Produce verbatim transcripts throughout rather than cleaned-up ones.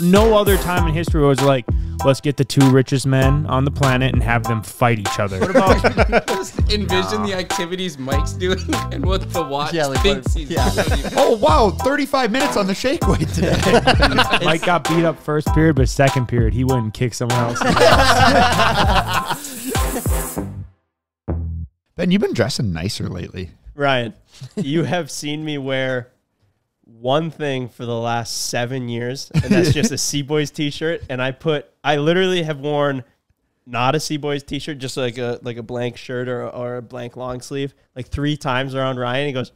No other time in history was like, let's get the two richest men on the planet and have them fight each other. What about just envision nah. the activities Mike's doing and what the watch yeah, like thinks what, he's yeah. doing? Oh, wow, thirty-five minutes on the shake weight today. Mike got beat up first period, but second period, he wouldn't kick someone else. Ben, you've been dressing nicer lately. Ryan, you have seen me wear one thing for the last seven years, and that's just a CBoys t-shirt. And I put, I literally have worn not a CBoys t-shirt, just like a like a blank shirt or, or a blank long sleeve, like three times around Ryan. He goes,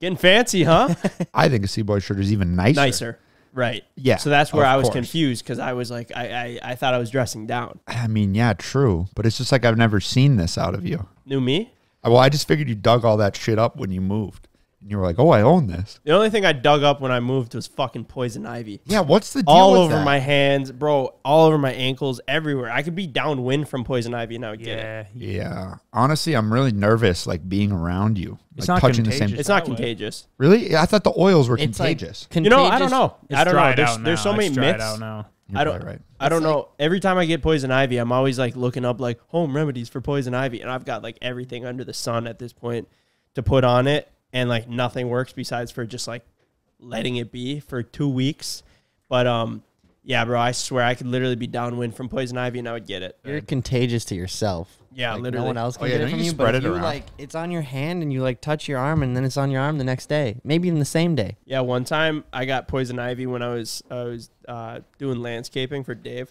getting fancy, huh? I think a CBoys shirt is even nicer. Nicer, right. Yeah. So that's where I was course. confused because I was like, I, I, I thought I was dressing down. I mean, yeah, true. But it's just like I've never seen this out of you. New me? Well, I just figured you dug all that shit up when you moved. You were like, oh, I own this. The only thing I dug up when I moved was fucking poison ivy. Yeah, what's the deal all with over that? My hands, bro, all over my ankles, everywhere. I could be downwind from poison ivy and I would yeah. get it. Yeah. Honestly, I'm really nervous, like, being around you. It's like, not touching contagious. The same It's not contagious. Really? I thought the oils were it's contagious. Like, you know, I don't know. I don't know. There's, there's so many myths. Out now. I don't, right. I don't like, know. Every time I get poison ivy, I'm always, like, looking up, like, home remedies for poison ivy. And I've got, like, everything under the sun at this point to put on it. And like nothing works besides for just like letting it be for two weeks. But um, yeah, bro, I swear I could literally be downwind from poison ivy and I would get it. You're and contagious to yourself. Yeah, like literally. No one else can oh, yeah, get it from you, spread but it you around. Like it's on your hand and you like touch your arm and then it's on your arm the next day, maybe even the same day. Yeah, one time I got poison ivy when I was I was uh, doing landscaping for Dave,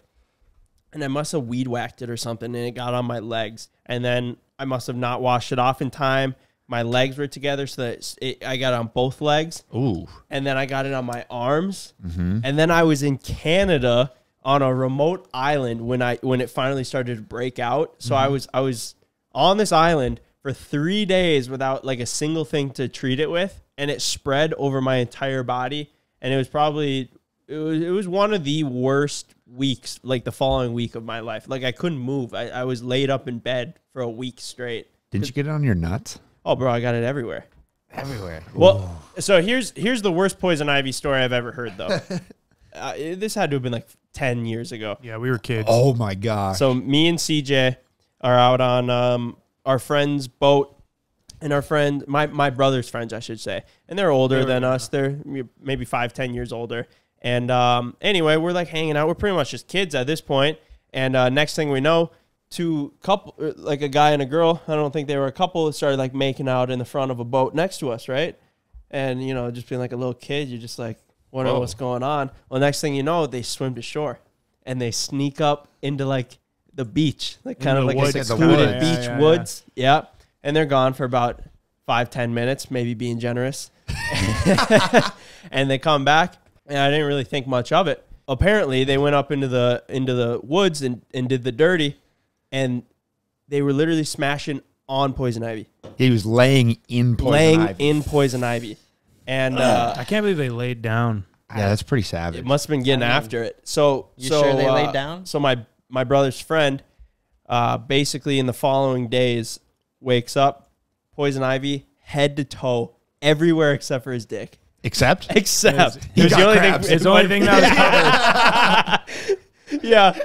and I must have weed whacked it or something, and it got on my legs, and then I must have not washed it off in time. My legs were together, so that it, I got on both legs. Ooh. And then I got it on my arms. Mm-hmm. And then I was in Canada on a remote island when I when it finally started to break out. So mm-hmm. I was I was on this island for three days without like a single thing to treat it with, and it spread over my entire body. And it was probably it was it was one of the worst weeks, like the following week of my life. Like I couldn't move. I, I was laid up in bed for a week straight. Didn't you get it on your nuts? Oh, bro, I got it everywhere. Everywhere. Well, ooh. So here's here's the worst poison ivy story I've ever heard, though. uh, this had to have been like ten years ago. Yeah, we were kids. Oh, my gosh. So me and C J are out on um, our friend's boat. And our friend, my, my brother's friends, I should say. And they're older they're, than yeah. us. They're maybe five, ten years older. And um, anyway, we're like hanging out. We're pretty much just kids at this point. And uh, next thing we know, two couple, like a guy and a girl, I don't think they were a couple, started like making out in the front of a boat next to us, right? And, you know, just being like a little kid, you're just like, wondering what's going on. Well, next thing you know, they swim to shore and they sneak up into like the beach, like kind of like a secluded beach woods. Yeah. And they're gone for about five, ten minutes, maybe being generous. And they come back and I didn't really think much of it. Apparently they went up into the, into the woods and, and did the dirty. And they were literally smashing on poison ivy. He was laying in poison laying ivy. Laying in poison ivy. And uh, I can't believe they laid down. Yeah, that's pretty savage. It must have been getting I mean, after it. So, you so, sure they uh, laid down? So my, my brother's friend uh, basically in the following days wakes up, poison ivy, head to toe, everywhere except for his dick. Except? Except. It was, it was the only thing, it's the only thing that was covered. Yeah.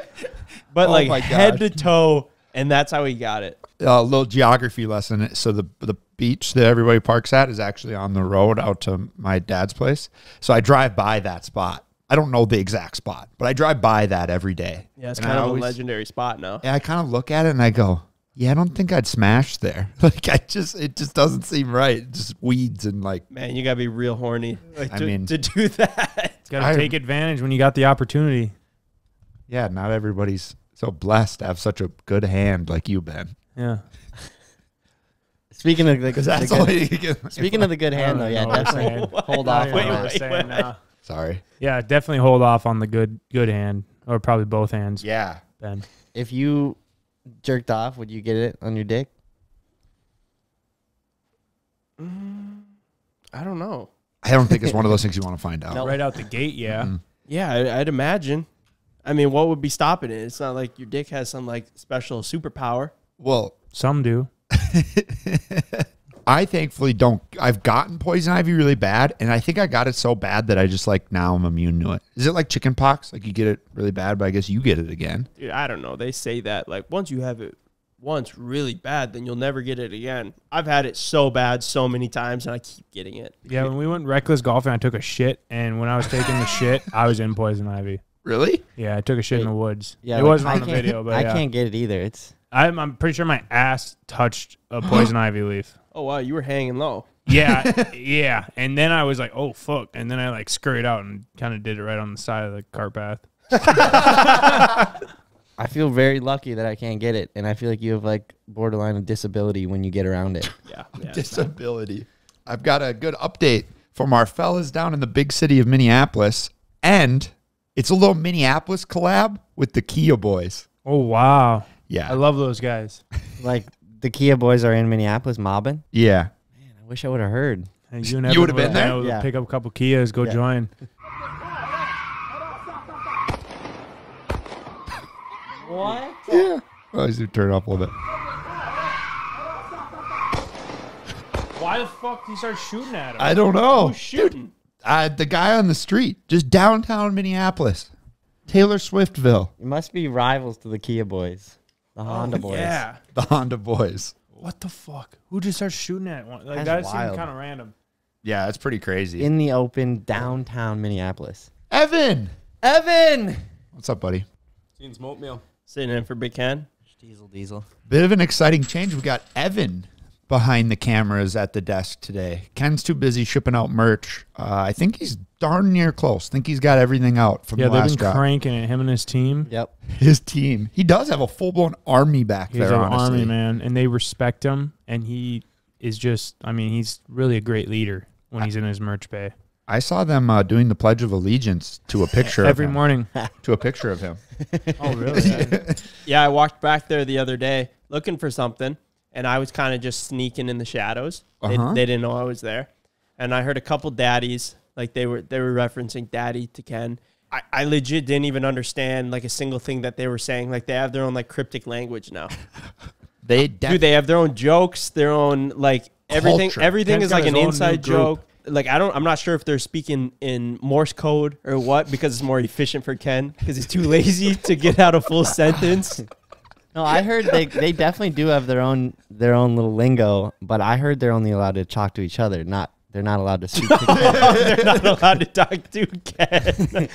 But oh like head to toe, and that's how he got it. A uh, little geography lesson. So the the beach that everybody parks at is actually on the road out to my dad's place. So I drive by that spot. I don't know the exact spot, but I drive by that every day. Yeah, it's and kind I of always, a legendary spot now. Yeah, I kind of look at it and I go, yeah, I don't think I'd smash there. Like I just, it just doesn't seem right. It's just weeds and like. Man, you gotta be real horny. Like, I to, mean, to do that, you gotta I, take advantage when you got the opportunity. Yeah, not everybody's so blessed to have such a good hand like you, Ben. Yeah. Speaking of the, the, that's the all good, you speaking of the good hand, though, yeah, definitely hold off. Wait, on wait, wait, wait. Uh, Sorry. Yeah, definitely hold off on the good good hand, or probably both hands. Yeah, Ben. If you jerked off, would you get it on your dick? Mm, I don't know. I don't think it's one of those things you want to find out. Nope. Right out the gate, yeah. Mm-hmm. Yeah, I, I'd imagine. I mean, what would be stopping it? It's not like your dick has some like special superpower. Well, some do. I thankfully don't. I've gotten poison ivy really bad, and I think I got it so bad that I just like now I'm immune to it. Is it like chicken pox? Like you get it really bad, but I guess you get it again. Dude, I don't know. They say that like once you have it once really bad, then you'll never get it again. I've had it so bad so many times, and I keep getting it. Yeah, when we went reckless golfing, I took a shit, and when I was taking the shit, I was in poison ivy. Really? Yeah, I took a shit Wait, in the woods. Yeah, it like, wasn't I on the video, but I yeah. can't get it either. It's I'm, I'm pretty sure my ass touched a poison ivy leaf. Oh, wow, you were hanging low. Yeah, yeah. And then I was like, oh, fuck. And then I, like, scurried out and kind of did it right on the side of the cart path. I feel very lucky that I can't get it, and I feel like you have, like, borderline of disability when you get around it. Yeah. yeah disability. I've got a good update from our fellas down in the big city of Minneapolis, and it's a little Minneapolis collab with the Kia Boys. Oh, wow. Yeah. I love those guys. Like, the Kia Boys are in Minneapolis mobbing? Yeah. Man, I wish I would have heard. And you and Evan you would have been there? Yeah. Pick up a couple Kias, go yeah. join. What? Yeah. Oh, he's going to turn it off a little bit. Why the fuck did he start shooting at him? I don't know. Who's shooting? Dude, uh, the guy on the street, just downtown Minneapolis. Taylor Swiftville. It must be rivals to the Kia Boys. The Honda oh, boys. Yeah. The Honda boys. What the fuck? Who just starts shooting at one? Like, that seems kind of random. Yeah, that's pretty crazy. In the open, downtown Minneapolis. Evan! Evan! What's up, buddy? Seeing smoke meal. Sitting in for Big Ken. Diesel, diesel. Bit of an exciting change. We got Evan behind the cameras at the desk today. Ken's too busy shipping out merch. Uh, I think he's darn near close. I think he's got everything out from yeah, the last drop. Yeah, they've been cranking it, him and his team. Yep. His team. He does have a full-blown army back he's there, honestly. He's an army, man, and they respect him, and he is just, I mean, he's really a great leader when I, he's in his merch bay. I saw them uh, doing the Pledge of Allegiance to a picture Every of him. morning. To a picture of him. Oh, really? Yeah. yeah, I walked back there the other day looking for something. And I was kind of just sneaking in the shadows. They, uh-huh. they didn't know I was there. And I heard a couple daddies, like they were they were referencing daddy to Ken. I, I legit didn't even understand like a single thing that they were saying. Like they have their own like cryptic language now. they Dude, they have their own jokes, their own like everything. Culture. Everything Ken's is like an inside joke. Like I don't, I'm not sure if they're speaking in Morse code or what because it's more efficient for Ken because he's too lazy to get out a full sentence. No, I heard they, they definitely do have their own their own little lingo, but I heard they're only allowed to talk to each other. Not they're not allowed to speak. To no, they're not allowed to talk to Ken.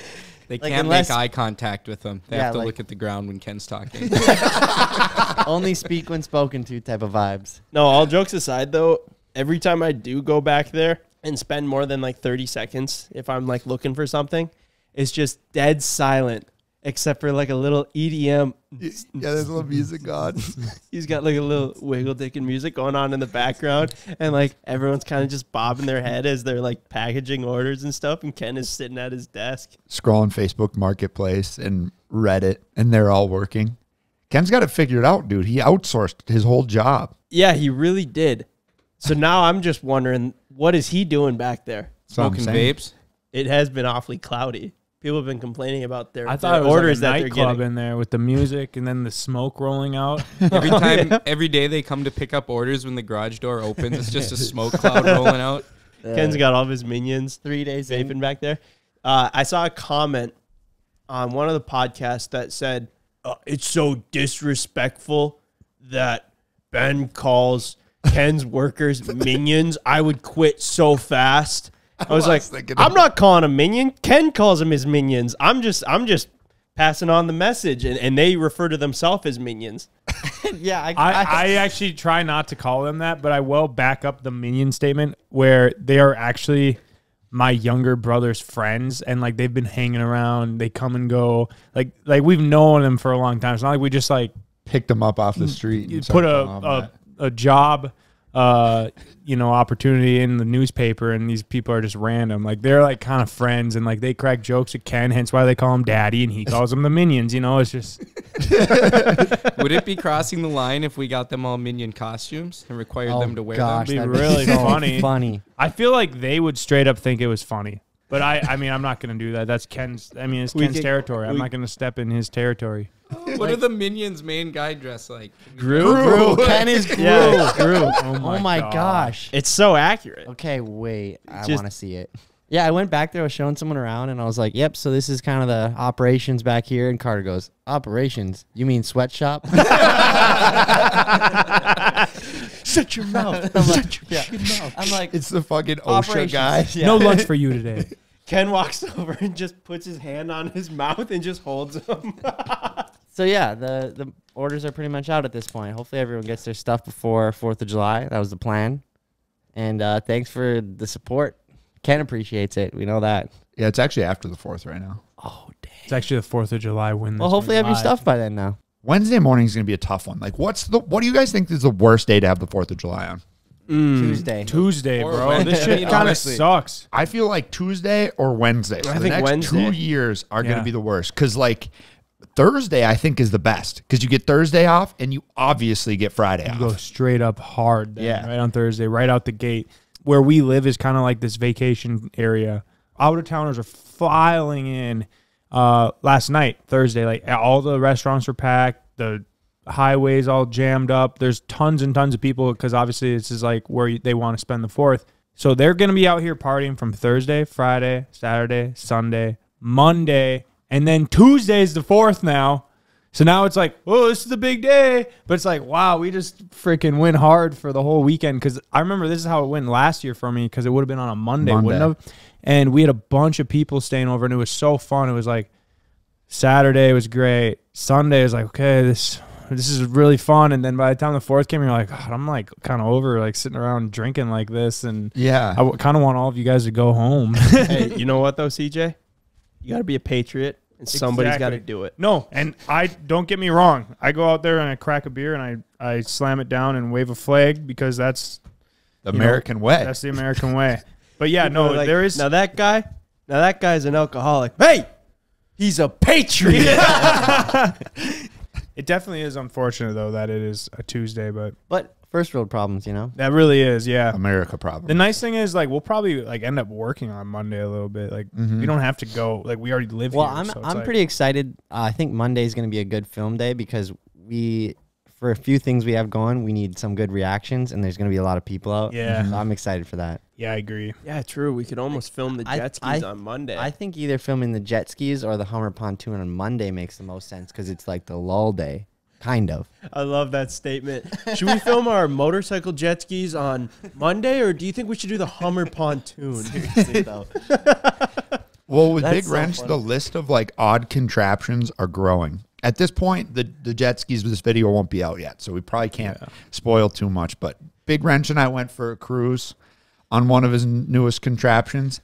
They like can't unless, make eye contact with them. They yeah, have to like, look at the ground when Ken's talking. Only speak when spoken to type of vibes. No, all jokes aside though, every time I do go back there and spend more than like thirty seconds, if I'm like looking for something, it's just dead silent. Except for like a little E D M. Yeah, there's a little music on. He's got like a little wiggle dick and music going on in the background. And like everyone's kind of just bobbing their head as they're like packaging orders and stuff. And Ken is sitting at his desk. Scrolling Facebook Marketplace and Reddit. And they're all working. Ken's got it figured out, dude. He outsourced his whole job. Yeah, he really did. So now I'm just wondering, what is he doing back there? Smoking vapes? It has been awfully cloudy. People have been complaining about their, I thought their it was orders like a that they're getting. In there with the music and then the smoke rolling out. Every time, oh, yeah. every day they come to pick up orders when the garage door opens. It's just a smoke cloud rolling out. Yeah. Ken's got all of his minions three days vaping in. back there. Uh, I saw a comment on one of the podcasts that said, oh, it's so disrespectful that Ben calls Ken's workers minions. I would quit so fast. I was, I was like, I'm not calling him minion. Ken calls him his minions. I'm just, I'm just passing on the message, and, and they refer to themselves as minions. yeah, I, I, I, I actually try not to call them that, but I will back up the minion statement where they are actually my younger brother's friends, and like they've been hanging around. They come and go, like like we've known them for a long time. It's not like we just like picked them up off the street. You put a a, a job. Uh, you know, opportunity in the newspaper, and these people are just random. Like they're like kind of friends, and like they crack jokes at Ken. Hence why they call him Daddy, and he calls them the minions. You know, it's just. Would it be crossing the line if we got them all minion costumes and required oh, them to wear gosh, them? That'd be really funny. Funny. I feel like they would straight up think it was funny. But I, I mean, I'm not going to do that. That's Ken's. I mean, it's Ken's can, territory. I'm we, not going to step in his territory. What like, are the Minions' main guy dressed like? Gru? Gru. Ken is Gru. Yeah, Gru. Oh my, oh my gosh. gosh. It's so accurate. Okay, wait. I want to see it. Yeah, I went back there. I was showing someone around, and I was like, yep, so this is kind of the operations back here. And Carter goes, operations? You mean sweatshop? Shut your mouth. I'm like, Shut your yeah. shit mouth. I'm like, it's the fucking OSHA guy. Yeah. No lunch for you today. Ken walks over and just puts his hand on his mouth and just holds him. So, yeah, the, the orders are pretty much out at this point. Hopefully everyone gets their stuff before fourth of July. That was the plan. And uh, thanks for the support. Ken appreciates it. We know that. Yeah, it's actually after the fourth right now. Oh, dang. It's actually the fourth of July when. Well, hopefully I have your stuff by then now. Wednesday morning is going to be a tough one. Like, what's the? What do you guys think is the worst day to have the fourth of July on? Mm. Tuesday. Tuesday, bro. Wednesday. This shit kind of sucks. I feel like Tuesday or Wednesday. So I the think next Wednesday. two years are yeah. going to be the worst. Because, like, Thursday, I think, is the best. Because you get Thursday off, and you obviously get Friday you off. You go straight up hard then, yeah. right on Thursday, right out the gate. Where we live is kind of like this vacation area. Out-of-towners are filing in uh, last night, Thursday. Like, all the restaurants were packed. The highways all jammed up. There's tons and tons of people because obviously this is like where they want to spend the fourth. So they're going to be out here partying from Thursday, Friday, Saturday, Sunday, Monday, and then Tuesday's the fourth now. So now it's like, oh, this is the big day. But it's like, wow, we just freaking went hard for the whole weekend. Because I remember this is how it went last year for me because it would have been on a Monday, Monday. wouldn't have? And we had a bunch of people staying over, and it was so fun. It was like Saturday was great. Sunday was like, okay, this this is really fun. And then by the time the fourth came, you're like, God, I'm like kind of over like sitting around drinking like this. And yeah, I kind of want all of you guys to go home. Hey, you know what, though, C J? You got to be a patriot. And somebody's exactly. got to do it. No, and I don't get me wrong. I go out there and I crack a beer and I, I slam it down and wave a flag because that's the American know, way. That's the American way. But yeah, no, like, there is now that guy. Now that guy's an alcoholic. Hey, he's a patriot. Yeah. It definitely is unfortunate though that it is a Tuesday, but but first world problems, you know. That really is, yeah. America problem. The nice thing is, like, we'll probably like end up working on Monday a little bit. Like, mm-hmm. we don't have to go. Like, we already live well, here. Well, I'm so I'm like pretty excited. Uh, I think Monday is going to be a good film day because we, for a few things we have going, we need some good reactions, and there's going to be a lot of people out. Yeah, mm-hmm. so I'm excited for that. Yeah, I agree. Yeah, true. We could almost film the jet skis I, I, on Monday. I think either filming the jet skis or the Hummer pontoon on Monday makes the most sense because it's like the lull day. Kind of. I love that statement. Should we film our motorcycle jet skis on Monday, or do you think we should do the Hummer pontoon? Seriously, though. Well, with That's Big so Wrench, funny. the list of like odd contraptions are growing. At this point, the, the jet skis with this video won't be out yet, so we probably can't yeah. spoil too much. But Big Wrench and I went for a cruise on one of his newest contraptions,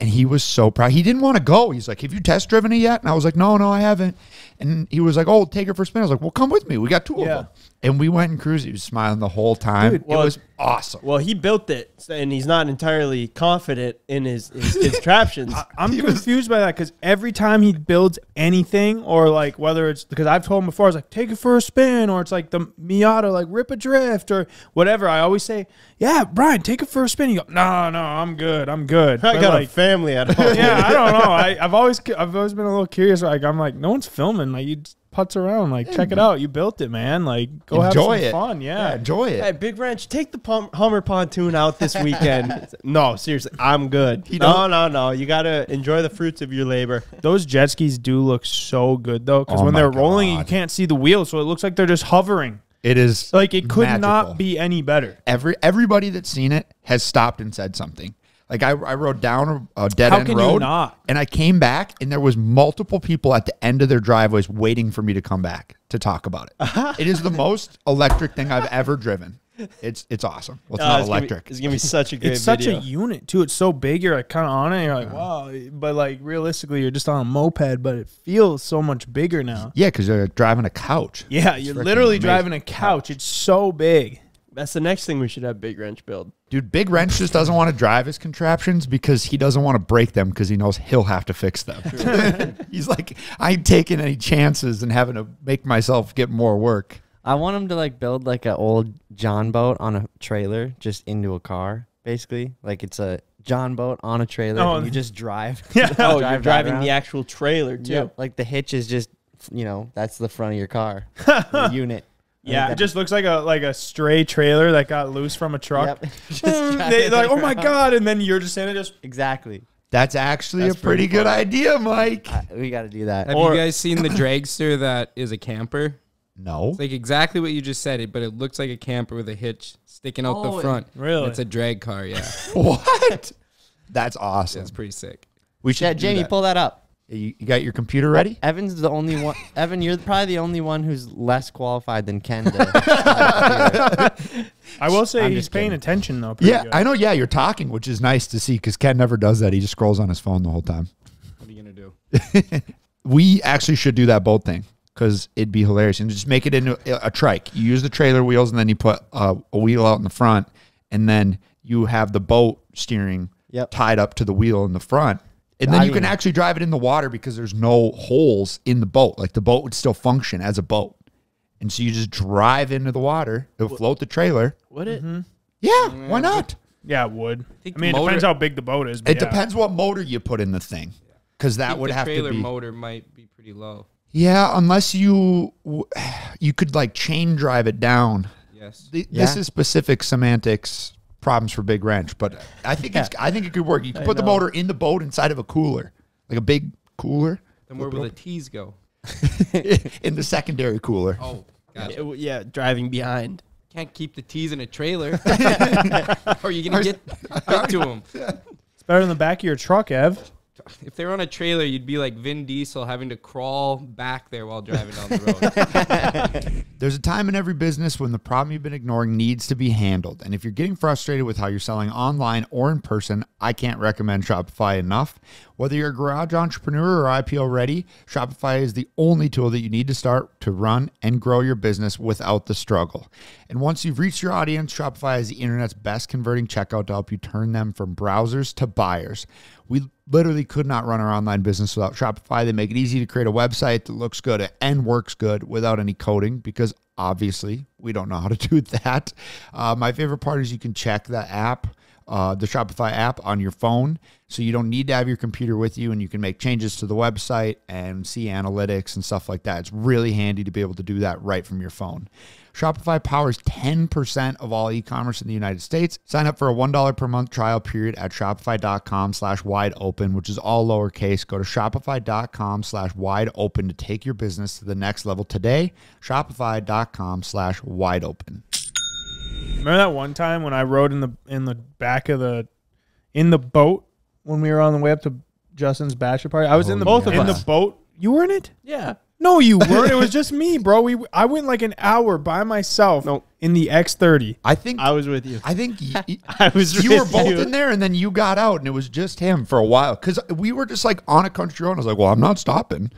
and he was so proud. He didn't want to go. He's like, have you test driven it yet? And I was like, no, no, I haven't. And he was like, oh, take her for a spin. I was like, well, come with me. We got two yeah. of them. And we went and cruised. He was smiling the whole time. Dude, well, it was awesome. Well, he built it, and he's not entirely confident in his, his contraptions. I, I'm he confused was, by that because every time he builds anything or, like, whether it's – because I've told him before, I was like, take it for a spin, or it's like the Miata, like, rip adrift or whatever. I always say, yeah, Brian, take it for a spin. You go, no, no, I'm good. I'm good. I but got like, a family at home. Yeah, I don't know. I, I've always I've always been a little curious. Like, I'm like, no one's filming. Like, you putz around. Like, yeah, check it out. You built it, man. Like, go enjoy have some it. fun. Yeah. yeah. Enjoy it. Hey, Big Wrench, take the Hummer pontoon out this weekend. No, seriously, I'm good. No, no, no. You got to enjoy the fruits of your labor. Those jet skis do look so good, though, because oh when they're God. rolling, you can't see the wheels, so it looks like they're just hovering. It is Like, it could magical. not be any better. Every Everybody that's seen it has stopped and said something. Like, I, I rode down a dead-end road, you not? and I came back, and there was multiple people at the end of their driveways waiting for me to come back to talk about it. It is the most electric thing I've ever driven. It's it's awesome. Well, it's uh, not it's electric. Gonna be, it's going to be such a good It's video. such a unit, too. It's so big. You're like kind of on it. You're like, wow. But, like, realistically, you're just on a moped, but it feels so much bigger now. Yeah, because you're driving a couch. Yeah, it's you're literally amazing. driving a couch. It's so big. That's the next thing we should have Big Wrench build. Dude, Big Wrench just doesn't want to drive his contraptions because he doesn't want to break them because he knows he'll have to fix them. He's like, I ain't taking any chances and having to make myself get more work. I want him to like build like an old John boat on a trailer just into a car, basically. Like it's a John boat on a trailer. Oh, and you just drive. Yeah. Oh, drive, you're driving around. The actual trailer too. Yeah, like the hitch is just, you know, that's the front of your car, the unit. Yeah, it just looks like a like a stray trailer that got loose from a truck. Yep. They, they're like, oh my God, and then you're just in it. Just exactly. That's actually That's a pretty, pretty good idea, Mike. Uh, we got to do that. Have or, you guys seen the dragster that is a camper? No. It's like exactly what you just said, it, but it looks like a camper with a hitch sticking out oh, the front. Really? It's a drag car, yeah. What? That's awesome. That's pretty sick. We should yeah, Jamie, that. pull that up. You got your computer ready? Evan's the only one. Evan, you're probably the only one who's less qualified than Ken. I will say I'm he's paying kidding. attention, though. Yeah, good. I know. Yeah, you're talking, which is nice to see because Ken never does that. He just scrolls on his phone the whole time. What are you going to do? We actually should do that boat thing because it'd be hilarious. And just make it into a, a trike. You use the trailer wheels and then you put uh, a wheel out in the front. And then you have the boat steering yep. tied up to the wheel in the front. And then I you mean, can actually drive it in the water because there's no holes in the boat. Like the boat would still function as a boat. And so you just drive into the water. It'll what, float the trailer. Would it? Mm-hmm. Yeah, yeah, why not? Yeah, it would. I, I mean, motor, it depends how big the boat is. But it yeah. depends what motor you put in the thing. Because that would have to be. The trailer motor might be pretty low. Yeah, unless you, you could like chain drive it down. Yes. The, yeah. This is specific semantics. Problems for Big Wrench, but I think yeah. it's, I think it could work. You can I put know. the motor in the boat inside of a cooler, like a big cooler. Then where will the T's go? In the secondary cooler. Oh, gotcha. it, yeah, driving behind. Can't keep the T's in a trailer. Or you gonna get, get to them? It's better than the back of your truck, Ev. If they were on a trailer, you'd be like Vin Diesel having to crawl back there while driving down the road. There's a time in every business when the problem you've been ignoring needs to be handled. And if you're getting frustrated with how you're selling online or in person, I can't recommend Shopify enough. Whether you're a garage entrepreneur or I P O ready, Shopify is the only tool that you need to start to run and grow your business without the struggle. And once you've reached your audience, Shopify is the internet's best converting checkout to help you turn them from browsers to buyers. We literally could not run our online business without Shopify. They make it easy to create a website that looks good and works good without any coding because obviously we don't know how to do that. Uh, my favorite part is you can check the app, uh, the Shopify app on your phone, so you don't need to have your computer with you, and you can make changes to the website and see analytics and stuff like that. It's really handy to be able to do that right from your phone. Shopify powers ten percent of all e-commerce in the United States. Sign up for a one dollar per month trial period at shopify.com slash wide open, which is all lowercase. Go to shopify.com slash wide open to take your business to the next level today. Shopify.com slash wide open. Remember that one time when I rode in the in the back of the in the boat when we were on the way up to Justin's bachelor party? I was oh, in the both yeah. of us. In the boat. You were in it? Yeah. No, you weren't. It was just me, bro. We I went like an hour by myself nope. in the X thirty. I think I was with you. I think I was. You were both you. in there, and then you got out, and it was just him for a while because we were just like on a country road. And I was like, "Well, I'm not stopping."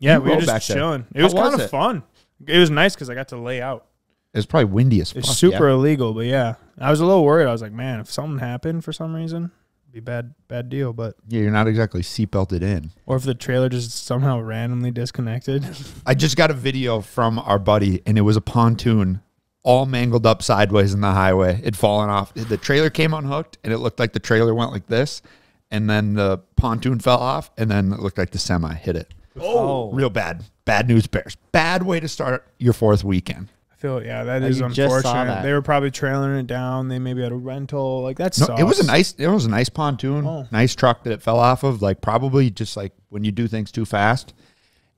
Yeah, you we were just chilling. There. It was kind of fun. It was nice because I got to lay out. It was probably windy as fuck. It's super yeah. illegal, but yeah, I was a little worried. I was like, "Man, if something happened for some reason." Bad, bad deal, but yeah, you're not exactly seatbelted in. Or if the trailer just somehow randomly disconnected. I just got a video from our buddy, and it was a pontoon, all mangled up sideways in the highway. It'd fallen off. The trailer came unhooked, and it looked like the trailer went like this, and then the pontoon fell off, and then it looked like the semi hit it. Oh, real bad, bad news bears. Bad way to start your fourth weekend. Feel yeah, that is oh, unfortunate. That. They were probably trailing it down. They maybe had a rental. Like that's no, it was a nice, it was a nice pontoon, oh. nice truck that it fell off of. Like probably just like when you do things too fast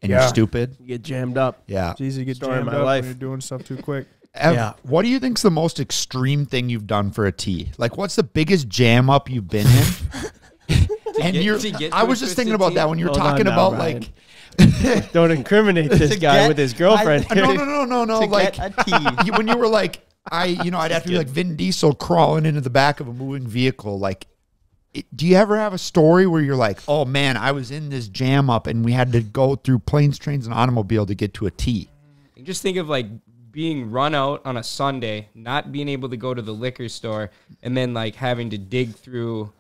and yeah. you're stupid, you get jammed up. Yeah, it's easy to get Story jammed my up life. when you're doing stuff too quick. Ev, yeah. What do you think's the most extreme thing you've done for a T? Like, what's the biggest jam up you've been in? and get, you're, I was just thinking about tea? that when you're Hold talking now, about Ryan. like. Don't incriminate this guy get, with his girlfriend. I, no, no, no, no, no. Like you, when you were like, I, you know, I'd have to be like Vin Diesel crawling into the back of a moving vehicle. Like, it, do you ever have a story where you're like, oh man, I was in this jam up and we had to go through planes, trains, and automobile to get to a T? And just think of like being run out on a Sunday, not being able to go to the liquor store, and then like having to dig through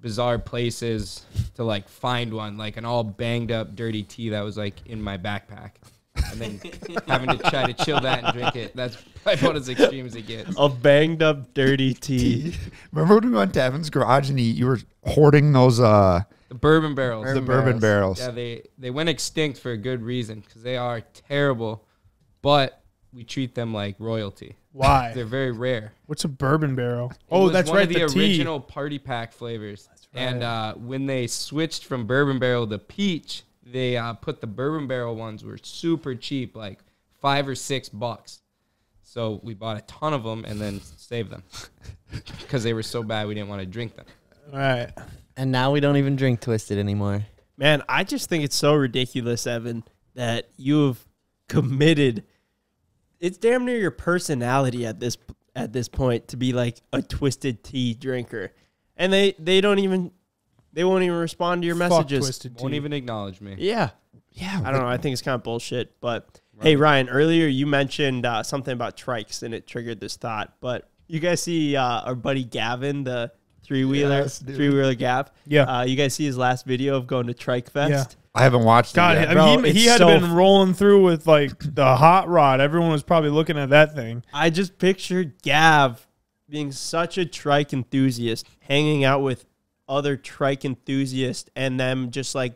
bizarre places to like find one, like an all banged up dirty tea that was like in my backpack. and then having to try to chill that and drink it. That's probably about as extreme as it gets. A banged up dirty tea. Remember when we went to Evan's garage and he, you were hoarding those uh the bourbon barrels. Bourbon the bourbon barrels. barrels. Yeah, they they went extinct for a good reason because they are terrible, but we treat them like royalty. Why? They're very rare. What's a bourbon barrel? It oh, that's one right. Of the, the original tea. Party pack flavors. That's right. And uh, when they switched from bourbon barrel to peach, they uh, put the bourbon barrel ones were super cheap, like five or six bucks. So we bought a ton of them and then saved them because they were so bad we didn't want to drink them. All right. And now we don't even drink Twisted anymore. Man, I just think it's so ridiculous, Evan, that you have committed. It's damn near your personality at this at this point to be like a Twisted Tea drinker, and they they don't even they won't even respond to your Fuck messages. Twisted Tea. Won't even acknowledge me. Yeah, yeah. I don't know. I think it's kind of bullshit. But right. Hey, Ryan, earlier you mentioned uh, something about trikes, and it triggered this thought. But you guys see uh, our buddy Gavin, the three wheeler yes, three wheeler Gav. Yeah. Uh, you guys see his last video of going to Trike Fest. Yeah. I haven't watched God, it yet. I mean, Bro, he, he had so been rolling through with, like, the hot rod. Everyone was probably looking at that thing. I just pictured Gav being such a trike enthusiast, hanging out with other trike enthusiasts and them just, like,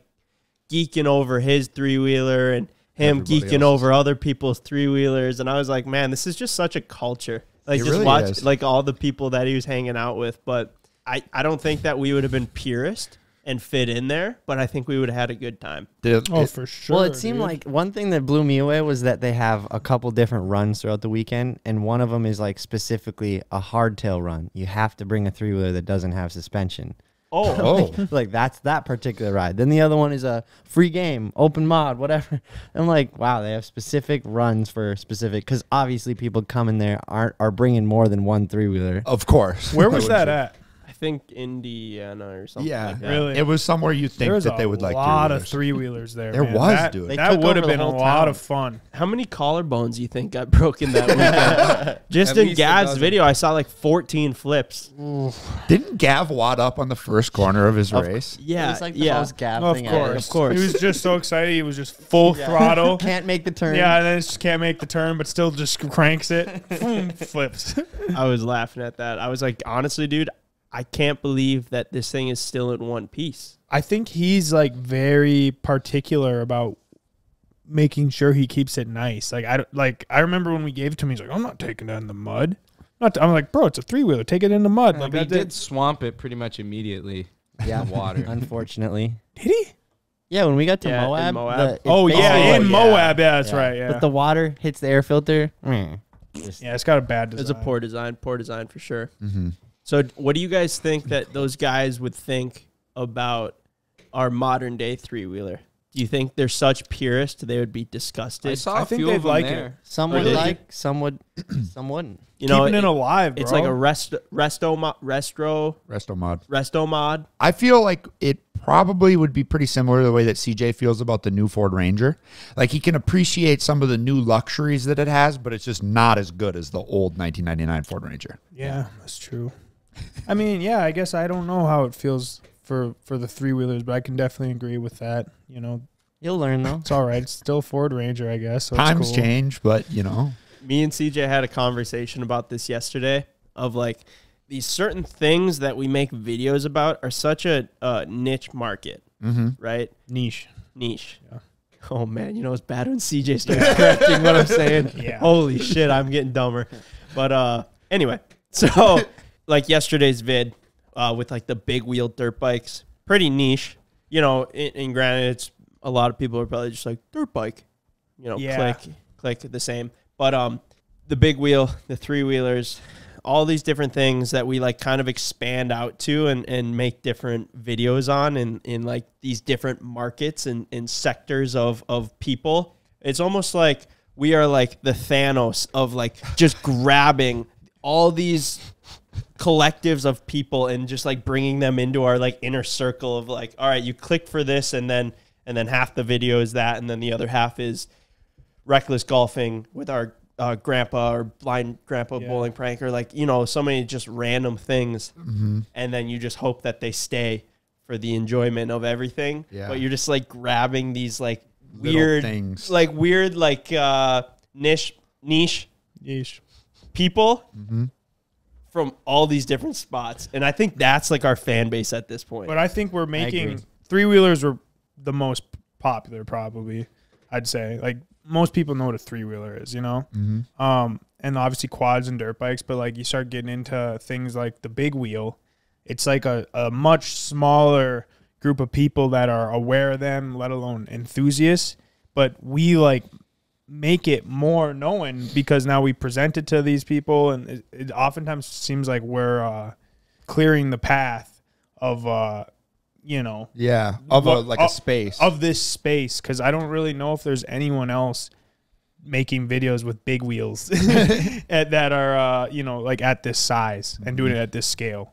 geeking over his three-wheeler and him Everybody geeking over other people's three-wheelers. And I was like, man, this is just such a culture. Like, it just really watch, is. like, all the people that he was hanging out with. But I, I don't think that we would have been purists and fit in there, but I think we would have had a good time. Dude, oh, it, for sure. Well, it seemed dude. like one thing that blew me away was that they have a couple different runs throughout the weekend, and one of them is like specifically a hardtail run. You have to bring a three-wheeler that doesn't have suspension. Oh, oh. like, like that's that particular ride. Then the other one is a free game, open mod, whatever. I'm like, wow, they have specific runs for specific, because obviously people coming there aren't are bringing more than one three-wheeler. Of course. Where was that at? I think Indiana or something. Yeah, like that. Really. It was somewhere you think There's that they would like. There was a lot of three wheelers there. There man. was, that, dude. That would have been a lot town. of fun. How many collarbones you think got broken that weekend? Just At in Gav's video, I saw like fourteen flips. Oof. Didn't Gav wad up on the first corner of his of, race? Yeah, it was like the yeah. most Gav of thing. Of course, of course. He was just so excited. He was just full yeah. throttle. Can't make the turn. Yeah, and then just can't make the turn, but still just cranks it. Flips. I was laughing at that. I was like, honestly, dude, I can't believe that this thing is still in one piece. I think he's like very particular about making sure he keeps it nice. Like I like I remember when we gave it to him, he's like, "I'm not taking it in the mud." Not I'm like, "Bro, it's a three wheeler. Take it in the mud." Yeah, like, but he did swamp it pretty much immediately. Yeah, water. Unfortunately, did he? Yeah, when we got to yeah, Moab. Moab. The, oh yeah, in yeah. Moab. Yeah, that's yeah. right. Yeah, but the water hits the air filter. Mm. Just, yeah, it's got a bad design. It's a poor design. Poor design for sure. Mm-hmm. So what do you guys think that those guys would think about our modern day three-wheeler? Do you think they're such purists they would be disgusted? I saw I a few of them like there. It. Some would like, it? some would, some wouldn't. You know, Keeping it, it alive, bro. It's like a rest, resto, mo, restro, resto mod. Resto mod. I feel like it probably would be pretty similar to the way that C J feels about the new Ford Ranger. Like he can appreciate some of the new luxuries that it has, but it's just not as good as the old nineteen ninety-nine Ford Ranger. Yeah, that's true. I mean, yeah, I guess I don't know how it feels for, for the three-wheelers, but I can definitely agree with that, you know. You'll learn, though. It's all right. It's still Ford Ranger, I guess. So Times it's cool. change, but, you know. Me and C J had a conversation about this yesterday of, like, these certain things that we make videos about are such a uh, niche market, mm-hmm. right? Niche. Niche. Yeah. Oh, man, you know, it's bad when C J starts yeah. correcting what I'm saying. Yeah. Holy shit, I'm getting dumber. But uh, anyway, so... Like yesterday's vid uh, with like the big wheel dirt bikes, pretty niche, you know, and, and granted, it's a lot of people are probably just like dirt bike, you know, yeah. click, click the same. But um, the big wheel, the three wheelers, all these different things that we like kind of expand out to and, and make different videos on in, in like these different markets and, and sectors of, of people. It's almost like we are like the Thanos of like just grabbing all these collectives of people and just like bringing them into our like inner circle of like, all right, you click for this and then and then half the video is that and then the other half is reckless golfing with our uh, grandpa or blind grandpa yeah. bowling prank or like, you know, so many just random things mm-hmm. and then you just hope that they stay for the enjoyment of everything yeah. but you're just like grabbing these like weird things, like weird, like uh, niche, niche, niche people mm-hmm. from all these different spots, and I think that's like our fan base at this point. But I think we're making three wheelers were the most popular, probably. I'd say like most people know what a three wheeler is, you know, mm-hmm. um, and obviously quads and dirt bikes. But like you start getting into things like the big wheel, it's like a, a much smaller group of people that are aware of them, let alone enthusiasts. But we like make it more known because now we present it to these people, and it, it oftentimes seems like we're uh, clearing the path of. Uh, You know, yeah, of a, like of, a space of this space, because I don't really know if there's anyone else making videos with big wheels at, that are uh, you know, like at this size and doing it at this scale.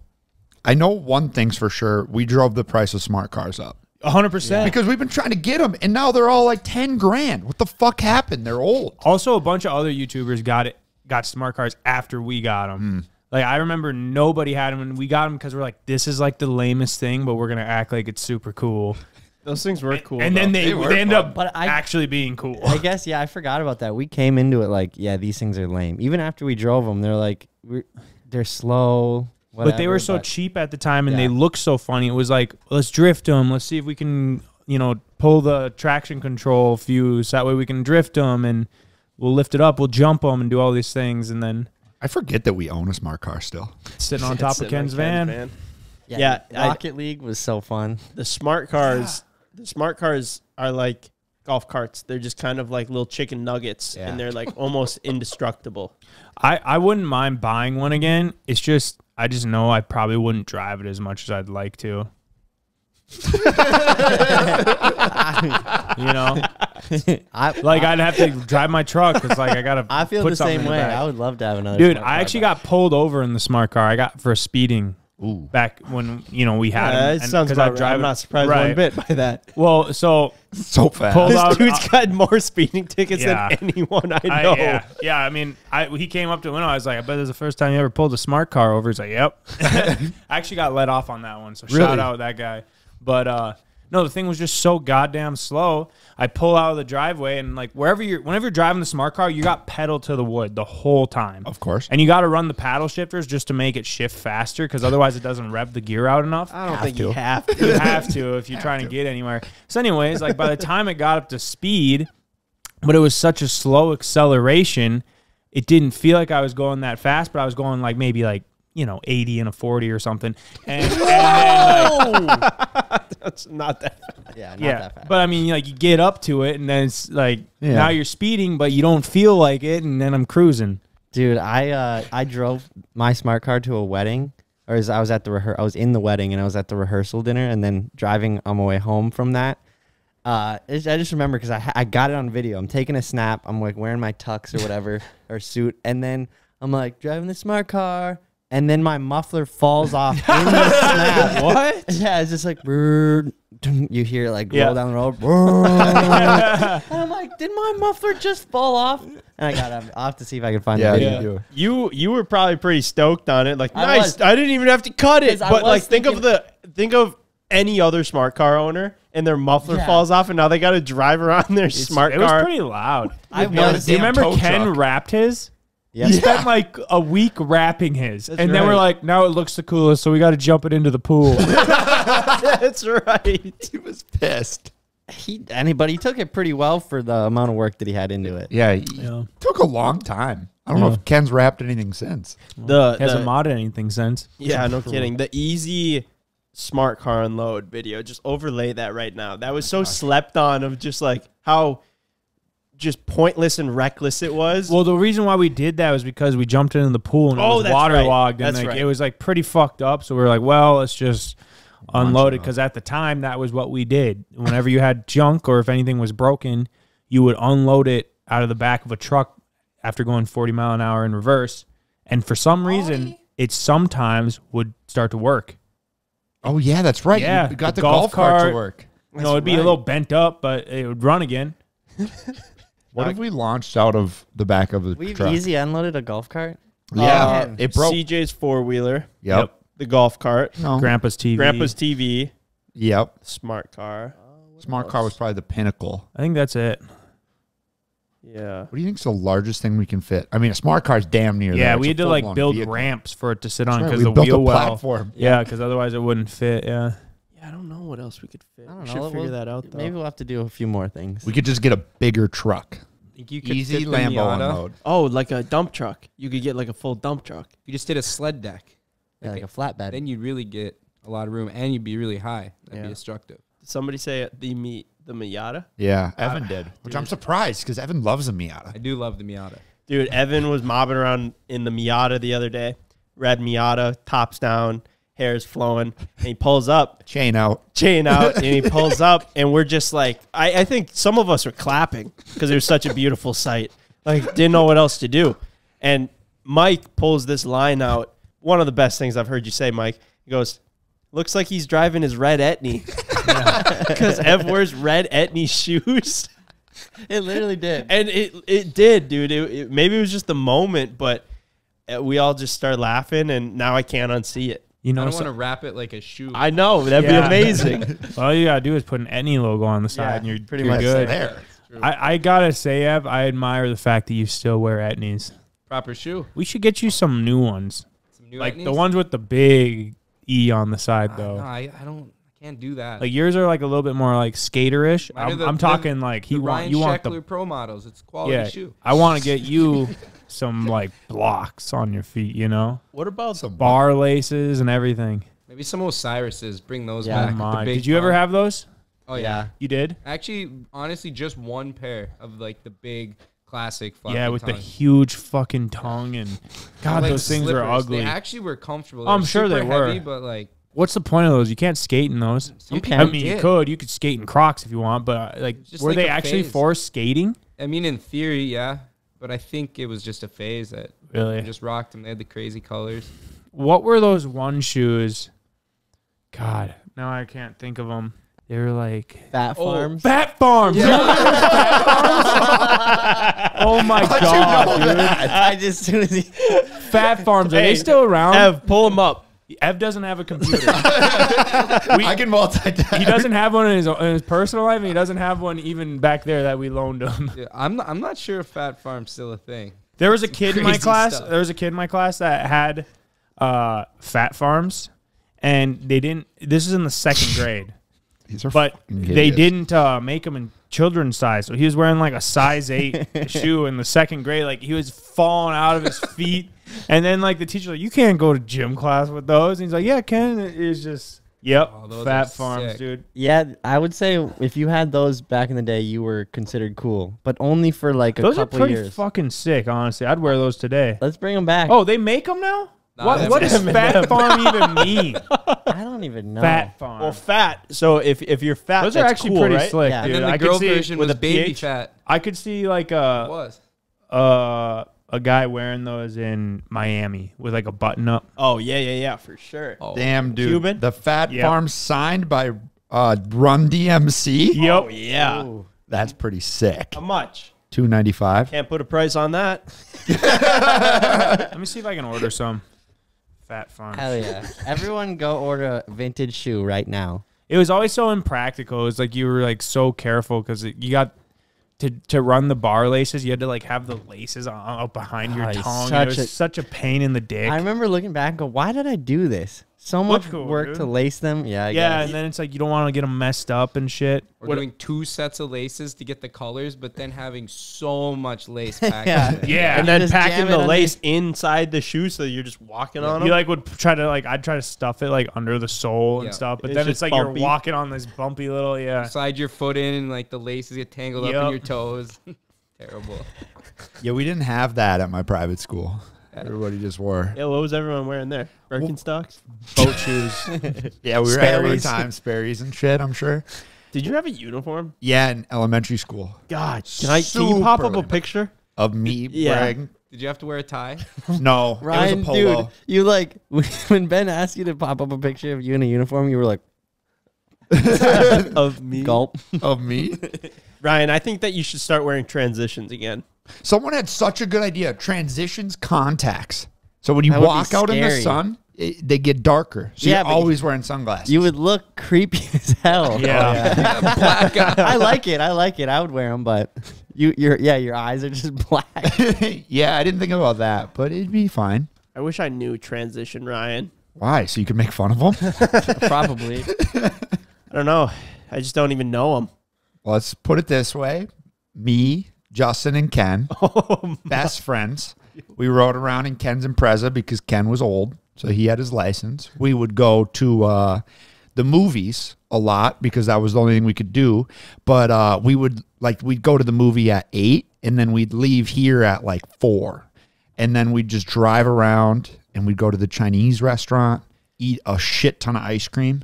I know one thing's for sure: we drove the price of smart cars up a hundred percent because we've been trying to get them, and now they're all like ten grand. What the fuck happened? They're old. Also, a bunch of other YouTubers got it, got smart cars after we got them. Mm. Like, I remember nobody had them, and we got them because we're like, this is like the lamest thing, but we're going to act like it's super cool. Those things were cool. And, and then they, they, they end up but I, actually being cool. I guess, yeah, I forgot about that. We came into it like, yeah, these things are lame. Even after we drove them, they're like, we're, they're slow. Whatever, but they were so but, cheap at the time, and yeah. they looked so funny. It was like, let's drift them. Let's see if we can, you know, pull the traction control fuse. That way we can drift them, and we'll lift it up. We'll jump them and do all these things, and then... I forget that we own a smart car still. Sitting on top Sitting of Ken's, Ken's van. van. Yeah, yeah, Rocket I, League was so fun. The smart cars, yeah. the smart cars are like golf carts. They're just kind of like little chicken nuggets, yeah. and they're like almost indestructible. I, I wouldn't mind buying one again. It's just, I just know I probably wouldn't drive it as much as I'd like to. You know, I, like I'd have to drive my truck because like I gotta. I feel put the same way. I would love to have another. Dude, I actually back. got pulled over in the smart car. I got for speeding Ooh. back when you know we had. Yeah, it sounds about I right. drive, I'm not surprised right. one bit by that. Well, so so fast. Pulled this out, dude's uh, got more speeding tickets yeah. than anyone I know. I, yeah. yeah, I mean, I he came up to the window. I was like, I bet this is the first time you ever pulled a smart car over. He's like, yep. I actually got let off on that one. So really? Shout out that guy. But, uh, no, the thing was just so goddamn slow. I pull out of the driveway, and, like, wherever you're, whenever you're driving the smart car, you got pedal to the wood the whole time. Of course. And you got to run the paddle shifters just to make it shift faster because otherwise it doesn't rev the gear out enough. I don't have think to. you have to. You have to if you're have trying to. to get anywhere. So, anyways, like, by the time it got up to speed, but it was such a slow acceleration, it didn't feel like I was going that fast, but I was going, like, maybe, like, you know, eighty and a forty or something. And, and then, like, that's not that fast. Yeah, not yeah. that fast. But, I mean, like, you get up to it, and then it's, like, yeah. now you're speeding, but you don't feel like it, and then I'm cruising. Dude, I uh, I drove my smart car to a wedding, or as I was at the rehear- I was in the wedding, and I was at the rehearsal dinner, and then driving on my way home from that. Uh, I just remember because I, I got it on video. I'm taking a snap. I'm, like, wearing my tux or whatever, or suit, and then I'm, like, driving the smart car. And then my muffler falls off in the snap. What? Yeah, it's just like, brrr, you hear it like yeah. roll down the road. Brrr, and I'm like, did my muffler just fall off? And I got up. I'll have to see if I can find yeah, the video. Yeah. You you were probably pretty stoked on it. Like, I nice. Was, I didn't even have to cut it. But like, think of the think of any other smart car owner. And their muffler yeah. falls off, and now they got to drive around their it's, smart it car. It was pretty loud. I was, do you remember Ken truck. wrapped his? Yep. He yeah. spent like a week wrapping his. That's and right. then we're like, now it looks the coolest, so we got to jump it into the pool. That's right. He was pissed. He, anybody took it pretty well for the amount of work that he had into it. Yeah. It yeah. took a long time. I don't yeah. know if Ken's wrapped anything since. Well, the, he hasn't the, modded anything since. Yeah, no kidding. The easy smart car unload video, just overlay that right now. That was so oh slept on of just like how... just pointless and reckless it was. Well, the reason why we did that was because we jumped into the pool and oh, it was waterlogged. Right. And like, right. it was like pretty fucked up. So we were like, well, let's just unload it. Because at the time, that was what we did. Whenever you had junk or if anything was broken, you would unload it out of the back of a truck after going forty mile an hour in reverse. And for some reason, Hi. it sometimes would start to work. Oh, yeah, that's right. Yeah, you got the, the golf, golf cart, cart to work. You know, it'd be right. a little bent up, but it would run again. What if we launched out of the back of the We've truck? We've easy unloaded a golf cart. Yeah. Uh, it broke. C J's four-wheeler. Yep. yep. The golf cart. No. Grandpa's T V. Grandpa's T V. Yep. Smart car. Oh, Smart car was probably the pinnacle. I think that's it. Yeah. What do you think is the largest thing we can fit? I mean, a smart car is damn near. Yeah, there. We had to like build vehicle. ramps for it to sit on because right. the wheel well. Platform. Yeah, because yeah, otherwise it wouldn't fit. Yeah. Yeah, I don't know what else we could fit. I don't we know. Should we'll, figure that out. Though. Maybe we'll have to do a few more things. We could just get a bigger truck. You could Easy fit Lambo unload. Oh, like a dump truck. You could get like a full dump truck. You just did a sled deck, like, yeah, like a flatbed. Then you'd really get a lot of room, and you'd be really high. That'd yeah. be destructive. Did somebody say the meat? The Miata? Yeah, Evan uh, did. Which dude. I'm surprised because Evan loves the Miata. I do love the Miata. Dude, Evan was mobbing around in the Miata the other day. Red Miata, tops down, hair's flowing. And he pulls up. Chain out. Chain out. And he pulls up. And we're just like, I, I think some of us were clapping because it was such a beautiful sight. Like, didn't know what else to do. And Mike pulls this line out. One of the best things I've heard you say, Mike. He goes, looks like he's driving his red Etnie. Because yeah. Ev wears red Etnie shoes. It literally did. And it it did, dude. It, it, maybe it was just the moment, but we all just started laughing, and now I can't unsee it. You know, I don't so, want to wrap it like a shoe. I know. That'd yeah. be amazing. All you got to do is put an Etnie logo on the side, yeah, and you're pretty you're much good. there. I, I got to say, Ev, I admire the fact that you still wear Etnies. Proper shoe. We should get you some new ones. Some new Like Etnies? The ones with the big... E on the side though. Uh, no, I, I don't. I can't do that. Like yours are like a little bit more like skaterish. I'm, the, I'm talking the, like he want you Scheckler want the pro models. It's quality yeah, shoe. I want to get you some like blocks on your feet. You know. What about some bar one? laces and everything? Maybe some Osiris's. Bring those yeah, back. Mine. Did you ever have those? Oh yeah. yeah, you did. Actually, honestly, just one pair of like the big. Classic fucking Yeah, with tongue. the huge fucking tongue and God, like those things slippers. are ugly. They actually were comfortable. They I'm were sure they were. Heavy, but like, what's the point of those? You can't skate in those. You can. I mean, did. you could. You could skate in Crocs if you want, but like, were like they actually phase. for skating? I mean, in theory, yeah, but I think it was just a phase that really just rocked them. They had the crazy colors. What were those one shoes? God, now I can't think of them. They were like Fat Farm. Oh, Fat Farm. Yeah. Oh my How'd god! You know dude. That? I just Fat Farms. Are hey, they still around? Ev, pull them up. Ev doesn't have a computer. we, I can multitask. He doesn't have one in his, in his personal life, and he doesn't have one even back there that we loaned him. Yeah, I'm not, I'm not sure if Fat Farm's still a thing. There was a Some kid in my class. Stuff. There was a kid in my class that had uh, Fat Farms, and they didn't. This is in the second grade. But they didn't uh, make him in children's size, so he was wearing like a size eight shoe in the second grade. Like he was falling out of his feet, and then like the teacher like, you can't go to gym class with those. And he's like, yeah, Ken is just yep, oh, Fat Farms, sick. dude. Yeah, I would say if you had those back in the day, you were considered cool, but only for like a those couple are pretty years. Fucking sick, honestly. I'd wear those today. Let's bring them back. Oh, they make them now. Nah, what what does Fat Farm even mean? I don't even know. Fat Farm. Well, fat. So if if you're fat, those that's are actually cool, pretty right? slick, yeah. dude. And then the I girl version with a baby pH, fat. I could see like a it was. Uh, a guy wearing those in Miami with like a button up. Oh yeah, yeah, yeah, for sure. Oh. Damn, dude. Cuban? The Fat yep. Farm signed by uh, Run D M C. Yep. Oh yeah, Ooh. that's pretty sick. How much? two ninety-five. Can't put a price on that. Let me see if I can order some. Fat Farm. Hell yeah. Everyone go order a vintage shoe right now. It was always so impractical. It's like you were like so careful because you got to to run the bar laces. You had to like have the laces up behind oh, your tongue. Such it was a, such a pain in the dick. I remember looking back and go, why did I do this? So much cool, work dude. to lace them. Yeah, I Yeah, guess. and then it's like you don't want to get them messed up and shit. We're what doing a, two sets of laces to get the colors, but then having so much lace packed. yeah. yeah, and, and then packing the lace the... inside the shoe so you're just walking yeah. on them. You like would try to like, I'd try to stuff it like under the sole yeah. and stuff, but it's then it's like bumpy. You're walking on this bumpy little, yeah. slide your foot in and like the laces get tangled yep. up in your toes. Terrible. Yeah, we didn't have that at my private school. Everybody just wore. Yeah, what was everyone wearing there? Birkenstocks? Well, boat shoes. Yeah, we were Sperry's. At every time. Sperry's and shit, I'm sure. Did you have a uniform? Yeah, in elementary school. God, can, I, can you pop up a picture? Of me yeah. wearing. Did you have to wear a tie? No, Ryan, it was a polo. Dude, you like, when Ben asked you to pop up a picture of you in a uniform, you were like. Of me. Gulp. Of me? Ryan, I think that you should start wearing transitions again. Someone had such a good idea. Transitions contacts. So when you that walk out in the sun, It, they get darker, so yeah, you're always wearing sunglasses. You would look creepy as hell. Yeah, yeah. yeah black eye. I like it. I like it. I would wear them, but you, your, yeah, your eyes are just black. Yeah, I didn't think about that, but it'd be fine. I wish I knew transition Ryan. Why? So you could make fun of him? Probably. I don't know. I just don't even know him. Well, let's put it this way: me, Justin, and Ken, oh, best friends. We rode around in Ken's Impreza because Ken was old. So he had his license. We would go to uh, the movies a lot because that was the only thing we could do. But uh, we would like we'd go to the movie at eight, and then we'd leave here at like four, and then we'd just drive around and we'd go to the Chinese restaurant, eat a shit ton of ice cream.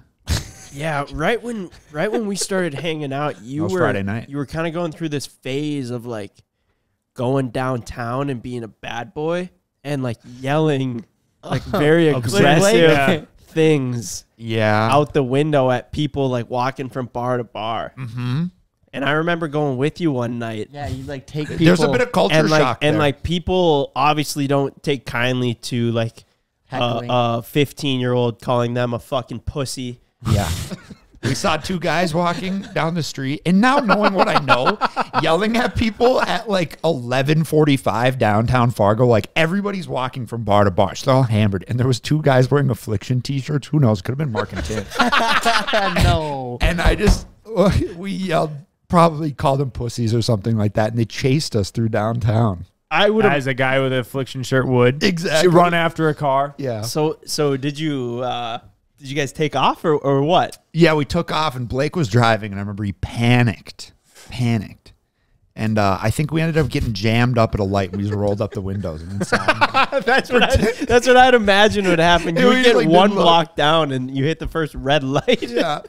Yeah, right when right when we started hanging out, you were Friday night. You were kind of going through this phase of like going downtown and being a bad boy and like yelling. Like very aggressive yeah. things yeah. out the window at people like walking from bar to bar. Mm-hmm. And I remember going with you one night. Yeah, you like take people. There's a bit of culture and, like, shock there. And like people obviously don't take kindly to like uh, a fifteen-year-old calling them a fucking pussy. Yeah. We saw two guys walking down the street, and now knowing what I know, yelling at people at like eleven forty-five downtown Fargo, like everybody's walking from bar to bar. So they're all hammered. And there was two guys wearing Affliction T-shirts. Who knows? Could have been Mark and Tim. No. And, and I just, we yelled, probably called them pussies or something like that, and they chased us through downtown. I would have, as a guy with an Affliction shirt would. Exactly. Run after a car. Yeah. So, so did you... Uh, Did you guys take off or, or what? Yeah, we took off, and Blake was driving, and I remember he panicked, panicked. And uh, I think we ended up getting jammed up at a light. We just rolled up the windows. And that's, what I, that's what I'd imagine would happen. You would get like one block down, and you hit the first red light. Yeah.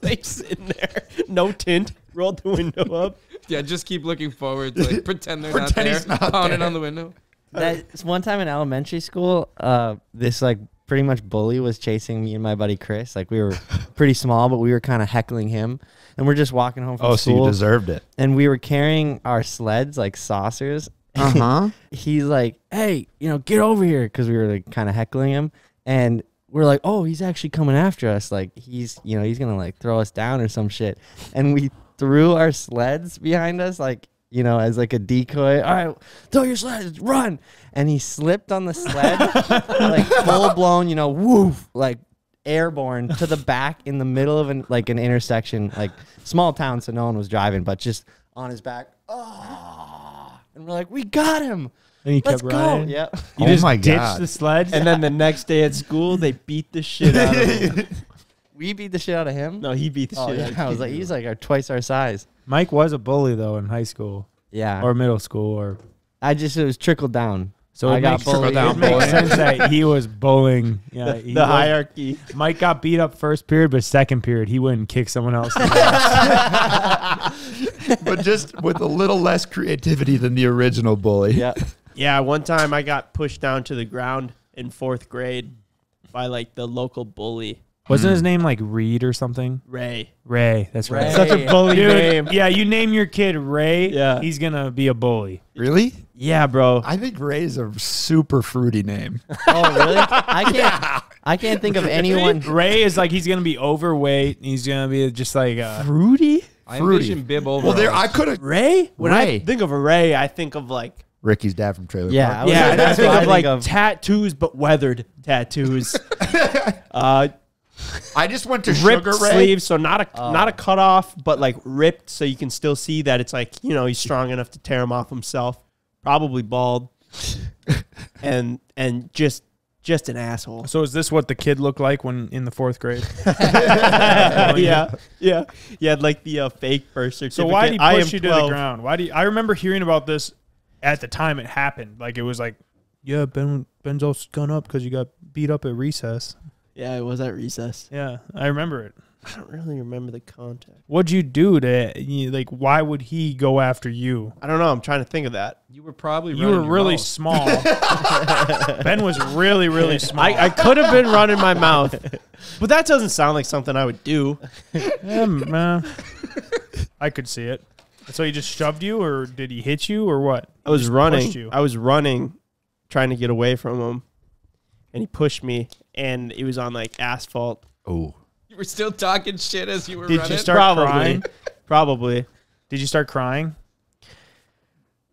Blake's in there. No tint. Rolled the window up. Yeah, just keep looking forward. Like, pretend they're pretend not there. He's not pounding there. On the window. That's one time in elementary school, uh, this, like, pretty much bully was chasing me and my buddy Chris. Like, we were pretty small, but we were kind of heckling him, and we're just walking home from oh, school. Oh, so you deserved it. And we were carrying our sleds like saucers. Uh-huh. He's like, hey, you know, get over here, because we were like kind of heckling him, and we're like, oh, he's actually coming after us. Like, he's, you know, he's gonna like throw us down or some shit. And we threw our sleds behind us, like, you know, as like a decoy. All right, throw your sled, run. And he slipped on the sled, like full blown, you know, woof, like airborne to the back in the middle of an, like an intersection, like small town, so no one was driving, but just on his back. Oh, and we're like, we got him. And he Let's kept riding. Go. Yeah. You oh just my ditched God. The sled. And yeah. then the next day at school, they beat the shit out of him. We beat the shit out of him? No, he beat the oh, shit yeah. out of him. I was like, he's like our, twice our size. Mike was a bully, though, in high school. Yeah. Or middle school. Or I just, it was trickled down. So I got bullied. Down it makes sense that he was bullying. Yeah, the, the was, hierarchy. Mike got beat up first period, but second period, he wouldn't kick someone else. But just with a little less creativity than the original bully. Yeah. Yeah, one time I got pushed down to the ground in fourth grade by, like, the local bully. Wasn't his name like Reed or something? Ray. Ray. That's right. Ray. Such a bully Dude, name. Yeah, you name your kid Ray, yeah. he's going to be a bully. Really? Yeah, bro. I think Ray's a super fruity name. Oh, really? I can't yeah. I can't think of anyone. Ray is like, he's going to be overweight. And he's going to be just like... Uh, fruity? I envision bib over. Well, there, I could have... Ray? When Ray. I think of Ray, I think of like... Ricky's dad from Trailer yeah, Park. Yeah, yeah. That's I think of I like think of. tattoos, but weathered tattoos. uh... I just went to ripped Sugar Ray. Sleeves, so not a uh, not a cut off, but like ripped, so you can still see that it's like, you know, he's strong enough to tear him off himself. Probably bald, and and just just an asshole. So is this what the kid looked like when in the fourth grade? yeah, yeah, yeah. Like the uh, fake birth certificate. So why did he push you to the ground? Why do you, I remember hearing about this at the time it happened? Like it was like, yeah, Ben Ben's all gone up because you got beat up at recess. Yeah, it was at recess. Yeah, I remember it. I don't really remember the context. What'd you do to, like, why would he go after you? I don't know. I'm trying to think of that. You were probably You were really mouth. small. Ben was really, really small. I, I could have been running my mouth, but that doesn't sound like something I would do. um, uh, I could see it. So he just shoved you, or did he hit you, or what? I was running. I was running, trying to get away from him. and he pushed me, and it was on like asphalt. Oh. You were still talking shit as you were Did running? You start Probably. Crying? Probably. Did you start crying?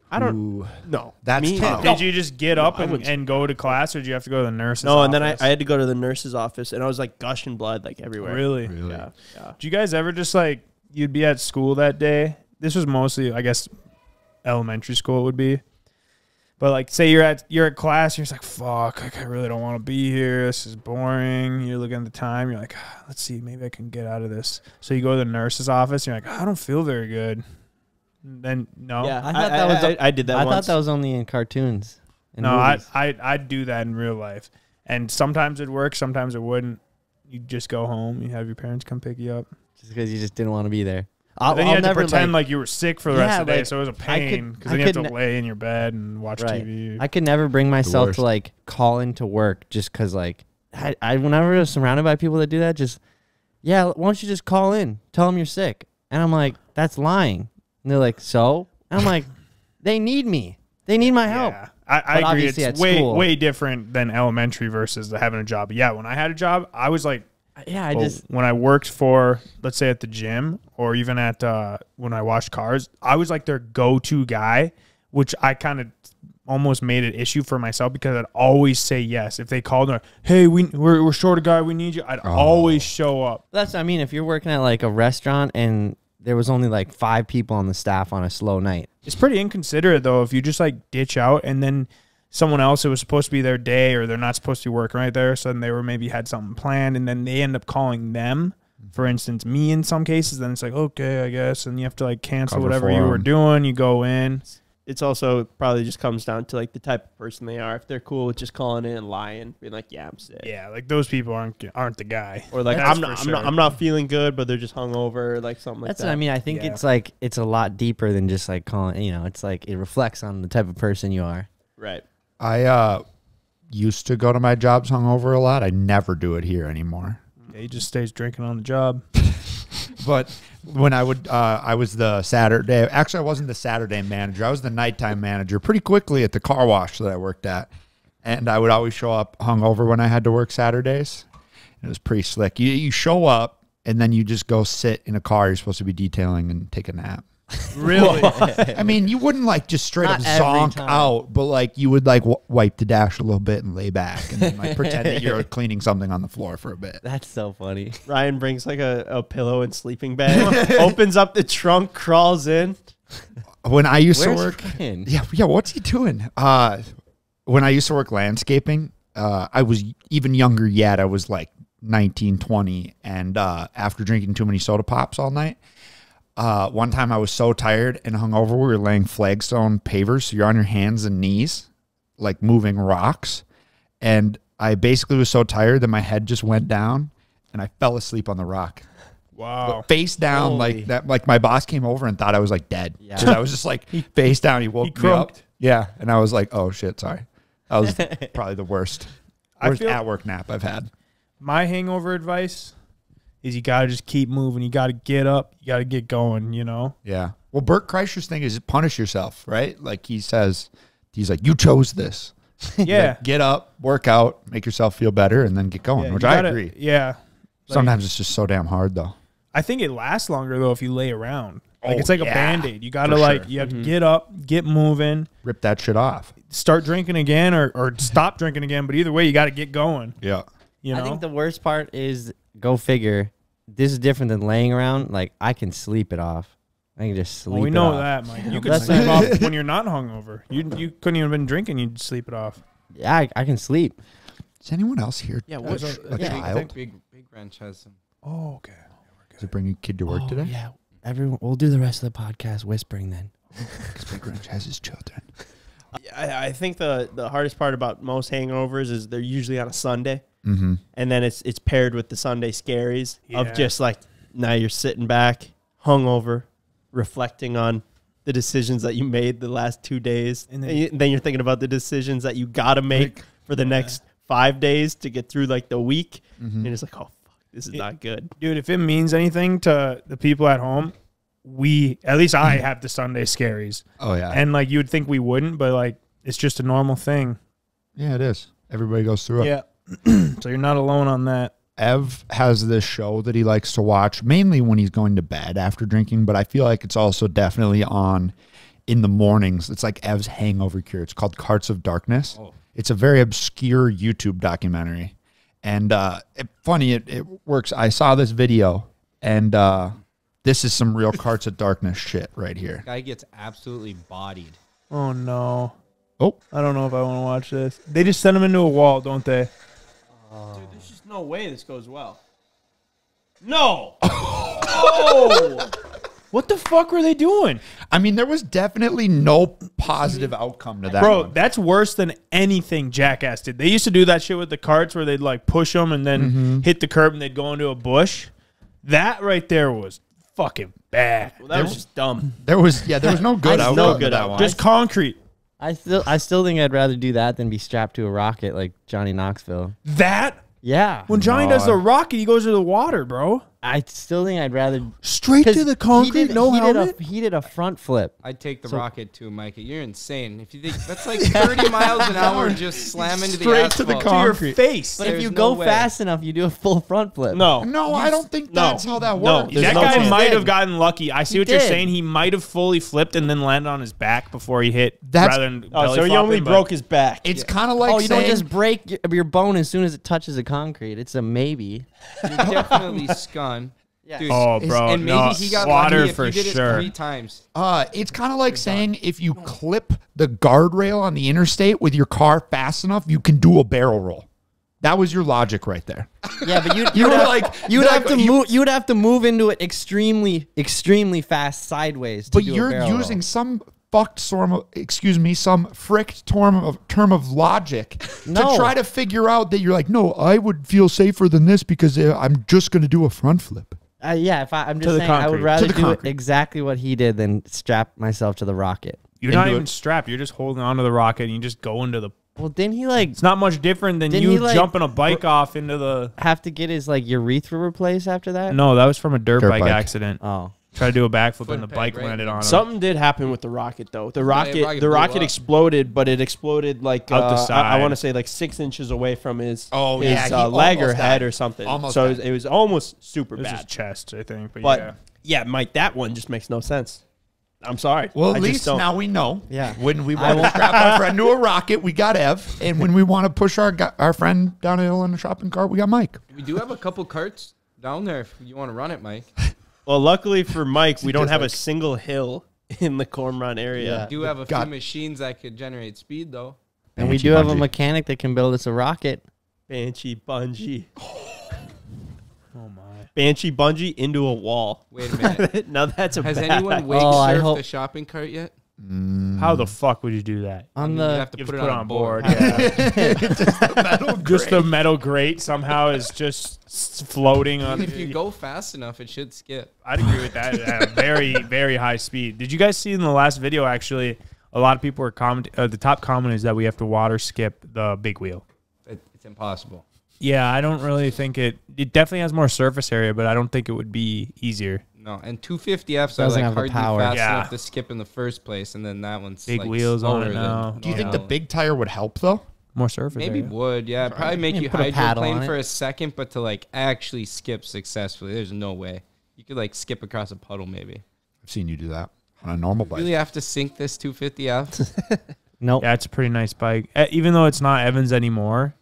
I don't Ooh. No. That's me. Tough. Did you just get no, up and, and go to class, or did you have to go to the nurse's no, office? No, and then I, I had to go to the nurse's office, and I was like gushing blood like everywhere. Really? Really? Yeah. Yeah. Do you guys ever just like, you'd be at school that day? This was mostly, I guess, elementary school would be. But like, say you're at you're at class, and you're just like, fuck, like, I really don't want to be here. This is boring. You're looking at the time. You're like, ah, let's see, maybe I can get out of this. So you go to the nurse's office. And you're like, I don't feel very good. And then no, yeah, I thought I, that was I, I, I did that. I once. thought that was only in cartoons. And no, I, I I do that in real life, and sometimes it works, sometimes it wouldn't. You just go home. You have your parents come pick you up just because you just didn't want to be there. I'll, then you I'll had never, to pretend like, like you were sick for the yeah, rest of the like, day, so it was a pain because then you had to lay in your bed and watch right. T V. I could never bring myself to like call into work just because like I, I whenever I was surrounded by people that do that, just yeah, why don't you just call in, tell them you're sick, and I'm like that's lying, and they're like so, and I'm like they need me, they need my help. Yeah. I, I agree, it's way school. way different than elementary versus having a job. Yeah, when I had a job, I was like. Yeah, I well, just when I worked for, let's say at the gym or even at uh, when I washed cars, I was like their go-to guy, which I kind of almost made an issue for myself because I'd always say yes if they called. Like, hey, we we're, we're short a guy, we need you. I'd oh. always show up. That's I mean, if you're working at like a restaurant and there was only like five people on the staff on a slow night, it's pretty inconsiderate though if you just like ditch out and then. Someone else, it was supposed to be their day or they're not supposed to be working right there. So then they were maybe had something planned and then they end up calling them, for instance, me in some cases. Then it's like, okay, I guess. And you have to like cancel whatever you were doing. You go in. It's also probably just comes down to like the type of person they are. If they're cool with just calling in and lying, being like, yeah, I'm sick. Yeah. Like those people aren't, aren't the guy. Or like, I'm not, I'm not, I'm not feeling good, but they're just hungover, like something like that. That's what I mean. I think it's like, it's a lot deeper than just like calling, you know, it's like it reflects on the type of person you are. Right. I uh, used to go to my jobs hungover a lot. I never do it here anymore. Yeah, he just stays drinking on the job. But when I would, uh, I was the Saturday. Actually, I wasn't the Saturday manager. I was the nighttime manager pretty quickly at the car wash that I worked at. And I would always show up hungover when I had to work Saturdays. It was pretty slick. You, you show up, and then you just go sit in a car you're supposed to be detailing and take a nap. Really? I mean, you wouldn't like just straight Not up zonk out, but like you would like w wipe the dash a little bit and lay back and then, like, pretend that you're cleaning something on the floor for a bit. That's so funny. Ryan brings like a, a pillow and sleeping bag, opens up the trunk, crawls in. When I used Where's to work, Ryan? yeah, yeah, what's he doing? Uh, when I used to work landscaping, uh, I was even younger yet. I was like nineteen, twenty, and uh, after drinking too many soda pops all night. Uh, one time I was so tired and hungover, we were laying flagstone pavers. So you're on your hands and knees, like moving rocks. And I basically was so tired that my head just went down and I fell asleep on the rock. Wow. But face down Holy. like that. Like my boss came over and thought I was like dead. Yeah. I was just like he, face down. He woke he me up. Yeah. And I was like, oh shit, sorry. That was probably the worst, worst at work nap I've had. My hangover advice is you got to just keep moving. You got to get up. You got to get going, you know? Yeah. Well, Bert Kreischer's thing is punish yourself, right? Like he says, he's like, you chose this. Yeah. Like, get up, work out, make yourself feel better, and then get going, yeah, which I gotta, agree. Yeah. Like, sometimes it's just so damn hard, though. I think it lasts longer, though, if you lay around. Like oh, it's like yeah, a Band-Aid. You got to like, sure. you have mm-hmm. to get up, get moving. Rip that shit off. Start drinking again or, or stop drinking again. But either way, you got to get going. Yeah. You know? I think the worst part is... Go figure. This is different than laying around. Like, I can sleep it off. I can just sleep well, we it off. We know that, Mike. You can sleep it off when you're not hungover. You, you couldn't even have been drinking. You'd sleep it off. Yeah, I, I can sleep. Is anyone else here? Yeah, what, a, a yeah I think Big, Big Wrench has some. Oh, okay. Is it bringing kid to work oh, today? Yeah. Everyone, we'll do the rest of the podcast whispering then. Because Big Wrench has his children. I, I think the, the hardest part about most hangovers is they're usually on a Sunday. Mm-hmm. And then it's it's paired with the Sunday scaries yeah. of just like now you're sitting back, hungover, reflecting on the decisions that you made the last two days, and then, and you, then you're thinking about the decisions that you gotta make like, for the yeah. next five days to get through like the week, mm-hmm. and it's like, oh fuck, this is it, not good, dude. If it means anything to the people at home, we at least I have the Sunday scaries. Oh yeah, and like you would think we wouldn't, but like it's just a normal thing. Yeah, it is. Everybody goes through it. Yeah. So you're not alone on that. Ev has this show that he likes to watch mainly when he's going to bed after drinking, but I feel like it's also definitely on in the mornings. It's like Ev's hangover cure. It's called Carts of Darkness. Oh. It's a very obscure YouTube documentary. And uh, it, funny, it, it works. I saw this video, and uh, this is some real Carts of Darkness shit right here. Guy gets absolutely bodied. Oh, no. Oh. I don't know if I want to watch this. They just send him into a wall, don't they? Oh. Dude, there's just no way this goes well. No! Oh! What the fuck were they doing? I mean, there was definitely no positive outcome to that. Bro, one. That's worse than anything Jackass did. They used to do that shit with the carts where they'd like push them and then mm-hmm. hit the curb and they'd go into a bush. That right there was fucking bad. Well, that there was just dumb. There was, yeah, there was no good outcome. No good outcome. Just concrete. I still, I still think I'd rather do that than be strapped to a rocket like Johnny Knoxville. That? Yeah. When Johnny no. does the rocket, he goes to the water, bro. I still think I'd rather... Straight to the concrete, he did, no he helmet? Did a, he did a front flip. I'd take the so, rocket too, Mikey. You're insane. If you think That's like thirty miles an hour and just slam into the asphalt. Straight to the concrete. To your face. But There's if you no go way. fast enough, you do a full front flip. No. No, you, I don't think that's no. how that works. No. That no guy might have gotten lucky. I see he what did. you're saying. He might have fully flipped and then landed on his back before he hit. That's, rather than oh, so he only broke his back. It's yeah. kind of like Oh, you saying, don't just break your, your bone as soon as it touches the concrete. It's a maybe. You're definitely scum. Yeah. Dude, oh, bro! And maybe no, he got water for did sure. It three times. Uh, it's kind of like You're saying done. if you clip the guardrail on the interstate with your car fast enough, you can do a barrel roll. That was your logic right there. Yeah, but you you were like you would have to you, move. You would have to move into it extremely, extremely fast sideways. To but do you're a barrel using roll. some. Fucked storm of, excuse me, some fricked term of term of logic no. to try to figure out that you're like, no, I would feel safer than this because I'm just going to do a front flip. Uh, yeah, if I, I'm just saying, I would rather do it exactly what he did than strap myself to the rocket. You're not even strapped. You're just holding onto the rocket and you just go into the. Well, didn't he like? It's not much different than you like, jumping a bike off into the. Have to get his like urethra replaced after that. No, that was from a dirt, dirt bike, bike accident. Oh. Try to do a backflip and the bike right? landed on him. Something did happen with the rocket though. The rocket, yeah, rocket the rocket up. exploded, but it exploded like Out uh, the side. I, I want to say like six inches away from his oh his, yeah, uh, leg or head or something. Almost so it was, it was almost super it was bad. His chest, I think. But, but yeah. yeah, Mike, that one just makes no sense. I'm sorry. Well, at I least now we know. Yeah. When we want to strap our friend to a rocket, we got Ev, and when we want to push our our friend down a hill in a shopping cart, we got Mike. We do have a couple carts down there if you want to run it, Mike. Well, luckily for Mike, we don't have like, a single hill in the Cormorant area. Yeah, we do have a God. few machines that could generate speed, though. And, and we do bungee. have a mechanic that can build us a rocket. Banshee bungee. Oh, my. Banshee bungee into a wall. Wait a minute. Now that's a Has bad anyone wake oh, surfed hope... the shopping cart yet? Mm. How the fuck would you do that? On I mean, the, you have to you put, put it on, on board. board. Yeah. Just the metal grate. Just the metal grate somehow is just floating on. If you go fast enough, it should skip. I'd agree with that at a very, very high speed. Did you guys see in the last video, actually, a lot of people were commenting, uh, the top comment is that we have to water skip the big wheel. It, it's impossible. Yeah, I don't really think it, it definitely has more surface area, but I don't think it would be easier. No, and two fifty Fs are like hardly fast yeah. enough to skip in the first place, and then that one's big like wheels on it now. Than, Do you no. think the big tire would help though? More surface, maybe area. would. Yeah, probably, probably make you, you hydroplane for a second, but to like actually skip successfully, there's no way. You could like skip across a puddle, maybe. I've seen you do that on a normal bike. You really have to sink this two fifty F. Nope. Yeah, it's a pretty nice bike, even though it's not Evan's anymore.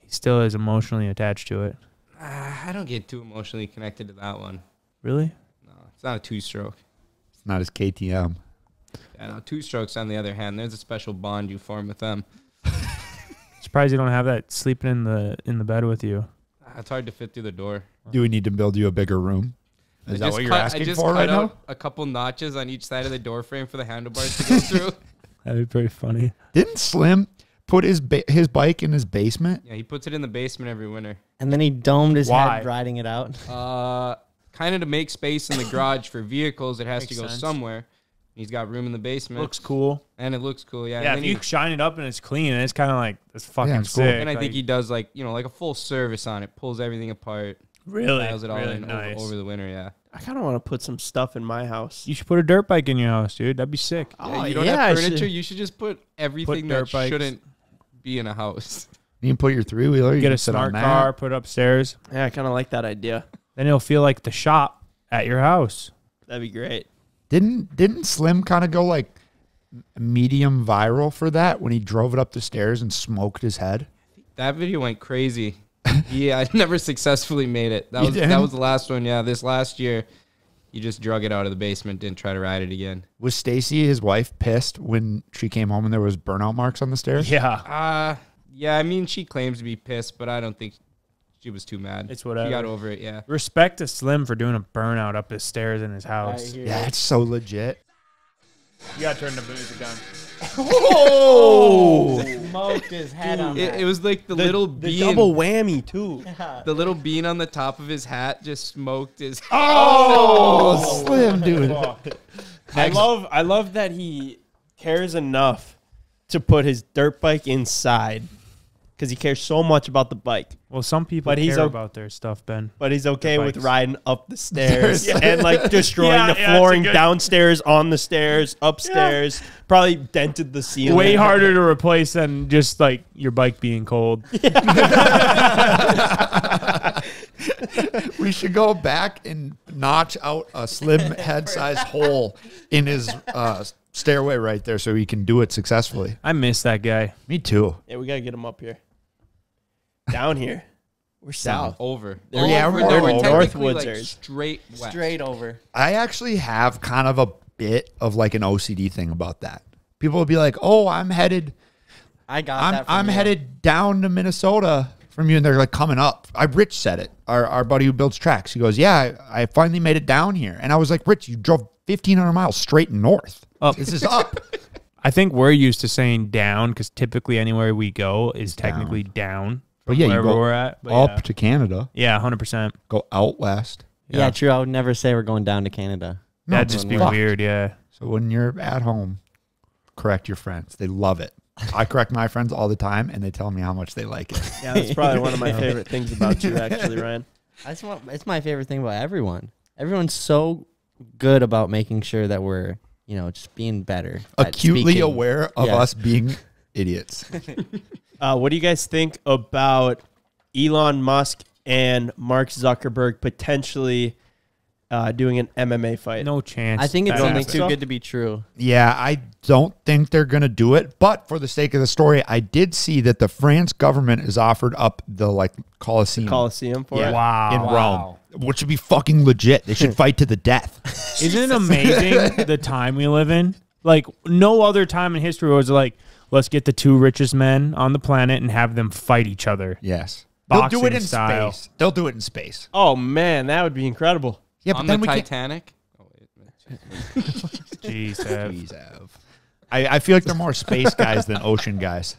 He still is emotionally attached to it. Uh, I don't get too emotionally connected to that one. Really? It's not a two-stroke. It's not his K T M. Yeah, no, two-strokes, on the other hand, there's a special bond you form with them. Surprised you don't have that sleeping in the in the bed with you. It's hard to fit through the door. Do we need to build you a bigger room? Is I that what you're cut, asking I just for cut right out now? A couple notches on each side of the door frame for the handlebars to go through. That'd be pretty funny. Didn't Slim put his ba his bike in his basement? Yeah, he puts it in the basement every winter. And then he domed his Why? head riding it out. Uh... Kind of to make space in the garage for vehicles. It has Makes to go sense. somewhere. He's got room in the basement. Looks cool. And it looks cool, yeah. Yeah, and if you he, shine it up and it's clean, and it's kind of like, it's fucking yeah, it's sick. Cool. And I like, think he does like, you know, like a full service on it. Pulls everything apart. Really? Piles it all really in nice. over, over the winter, yeah. I kind of want to put some stuff in my house. You should put a dirt bike in your house, dude. That'd be sick. Yeah, oh, you don't yeah, have furniture. Should. You should just put everything put that shouldn't be in a house. You can put your three wheeler. You get a smart car, put it upstairs. Yeah, I kind of like that idea. Then it'll feel like the shop at your house. That'd be great. Didn't didn't Slim kind of go like medium viral for that when he drove it up the stairs and smoked his head? That video went crazy. Yeah, I never successfully made it. That was that was the last one. Yeah, this last year, you just drug it out of the basement, didn't try to ride it again. Was Stacy, his wife, pissed when she came home and there was burnout marks on the stairs? Yeah. Uh, yeah, I mean, she claims to be pissed, but I don't think she was too mad. It's whatever. She got over it, yeah. Respect to Slim for doing a burnout up his stairs in his house. Yeah, it's so legit. You got to turn the music down. Oh! Smoked his head. Dude, on that. It, it was like the, the little the bean. The double whammy, too. Yeah. The little bean on the top of his hat just smoked his... Oh! Oh. Slim, dude. I love, I love that he cares enough to put his dirt bike inside because he cares so much about the bike. Well, some people but care he's about their stuff, Ben. But he's okay with riding up the stairs yeah. and, like, destroying yeah, the yeah, flooring good... downstairs, on the stairs, upstairs. Yeah. Probably dented the ceiling. Way harder to replace than just, like, your bike being cold. Yeah. We should go back and notch out a Slim head-sized hole in his uh, stairway right there so he can do it successfully. I miss that guy. Me too. Yeah, we got to get him up here. Down here, we're south. south. Over. They're, yeah, over, we're, we're technically like straight west. Straight over. I actually have kind of a bit of like an O C D thing about that. People will be like, "Oh, I'm headed. I got. I'm, that from I'm you. headed down to Minnesota from you," and they're like, "Coming up." I Rich said it. Our our buddy who builds tracks. He goes, "Yeah, I, I finally made it down here," and I was like, "Rich, you drove fifteen hundred miles straight north. Up. This is up." I think we're used to saying down because typically anywhere we go is down. technically down. But yeah, you go we're at, but up yeah. to Canada. Yeah, one hundred percent. Go out west. Yeah. yeah, true. I would never say we're going down to Canada. No, that'd just be fucked. weird, yeah. So when you're at home, correct your friends. They love it. I correct my friends all the time, and they tell me how much they like it. Yeah, that's probably one of my favorite things about you, actually, Ryan. I just want, it's my favorite thing about everyone. Everyone's so good about making sure that we're, you know, just being better. Acutely aware of yeah. us being idiots. Uh, what do you guys think about Elon Musk and Mark Zuckerberg potentially uh, doing an M M A fight? No chance. I think it's only too good to be true. Yeah, I don't think they're going to do it. But for the sake of the story, I did see that the France government has offered up the like Colosseum. The Colosseum for yeah. it? Wow. In wow. Rome. Which would be fucking legit. They should fight to the death. Isn't it amazing the time we live in? Like, no other time in history was like, let's get the two richest men on the planet and have them fight each other. Yes. Boxing They'll do it in style. space. They'll do it in space. Oh, man. That would be incredible. Yeah, but on then the we Titanic? Can't... Jeez, Ev. Jeez, Ev. I, I feel like they're more space guys than ocean guys.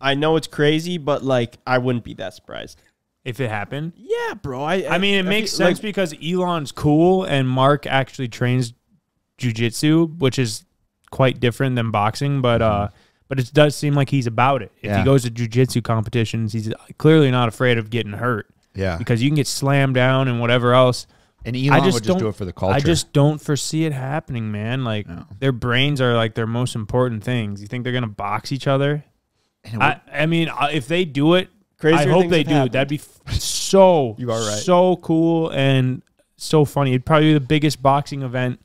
I know it's crazy, but, like, I wouldn't be that surprised. If it happened? Yeah, bro. I, I, I mean, it I makes feel, sense like, because Elon's cool and Mark actually trains jujitsu, which is quite different than boxing, but... uh. But it does seem like he's about it. If yeah. he goes to jiu-jitsu competitions, he's clearly not afraid of getting hurt. Yeah. Because you can get slammed down and whatever else. And Elon I just would just do it for the culture. I just don't foresee it happening, man. Like, no. their brains are, like, their most important things. You think they're going to box each other? And I, I mean, if they do it, I hope they do. Happened. That'd be so, you are right. so cool and so funny. It'd probably be the biggest boxing event.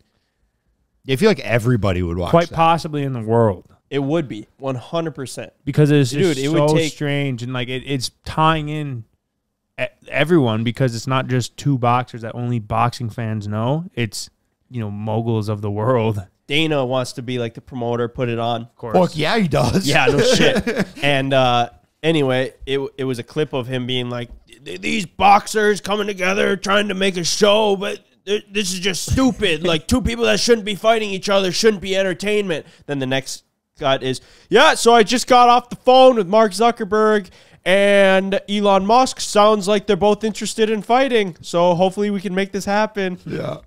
I feel like everybody would watch Quite that. possibly in the world. It would be one hundred percent because it's just Dude, it so would take strange and like it, it's tying in everyone because it's not just two boxers that only boxing fans know. It's you know moguls of the world. Dana wants to be like the promoter, put it on. Of course, Fuck yeah, he does. Yeah, no shit. And uh, anyway, it it was a clip of him being like these boxers coming together trying to make a show, but. This is just stupid. Like two people that shouldn't be fighting each other shouldn't be entertainment. Then the next. Got is yeah. So I just got off the phone with Mark Zuckerberg and Elon Musk. Sounds like they're both interested in fighting. So hopefully we can make this happen. Yeah.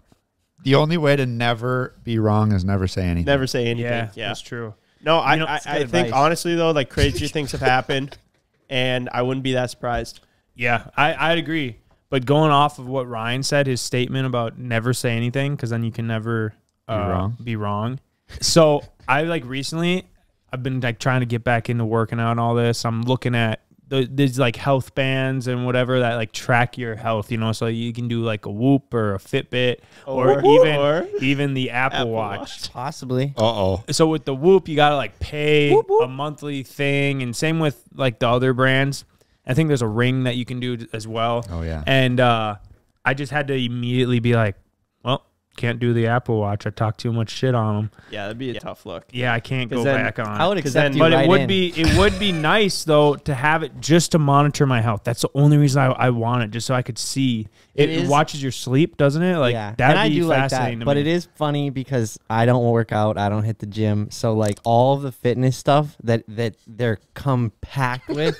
The only way to never be wrong is never say anything. Never say anything. Yeah, yeah. That's true. No, I you know, I, I think honestly though, like crazy things have happened, and I wouldn't be that surprised. Yeah, I I'd agree. But going off of what Ryan said, his statement about never say anything, because then you can never uh, be wrong. Be wrong. So I like recently I've been like trying to get back into working out and all this. I'm looking at there's like health bands and whatever that like track your health, you know, so you can do like a Whoop or a Fitbit or, or even or even the Apple, Apple Watch. Watch. Possibly. Uh-oh. So with the Whoop, you got to like pay whoop, whoop. a monthly thing, and same with like the other brands. I think there's a ring that you can do as well. Oh, yeah. And uh, I just had to immediately be like, well, can't do the Apple Watch. I talk too much shit on them. Yeah, that'd be a yeah. tough look. Yeah, I can't go then, back on it. I would accept you But right it would in. be it would be nice though to have it just to monitor my health. That's the only reason I, I want it, just so I could see. It, it is, watches your sleep, doesn't it? Like yeah. that'd and be I do fascinating like that, to But me. It is funny because I don't work out, I don't hit the gym. So like all of the fitness stuff that that they're come packed with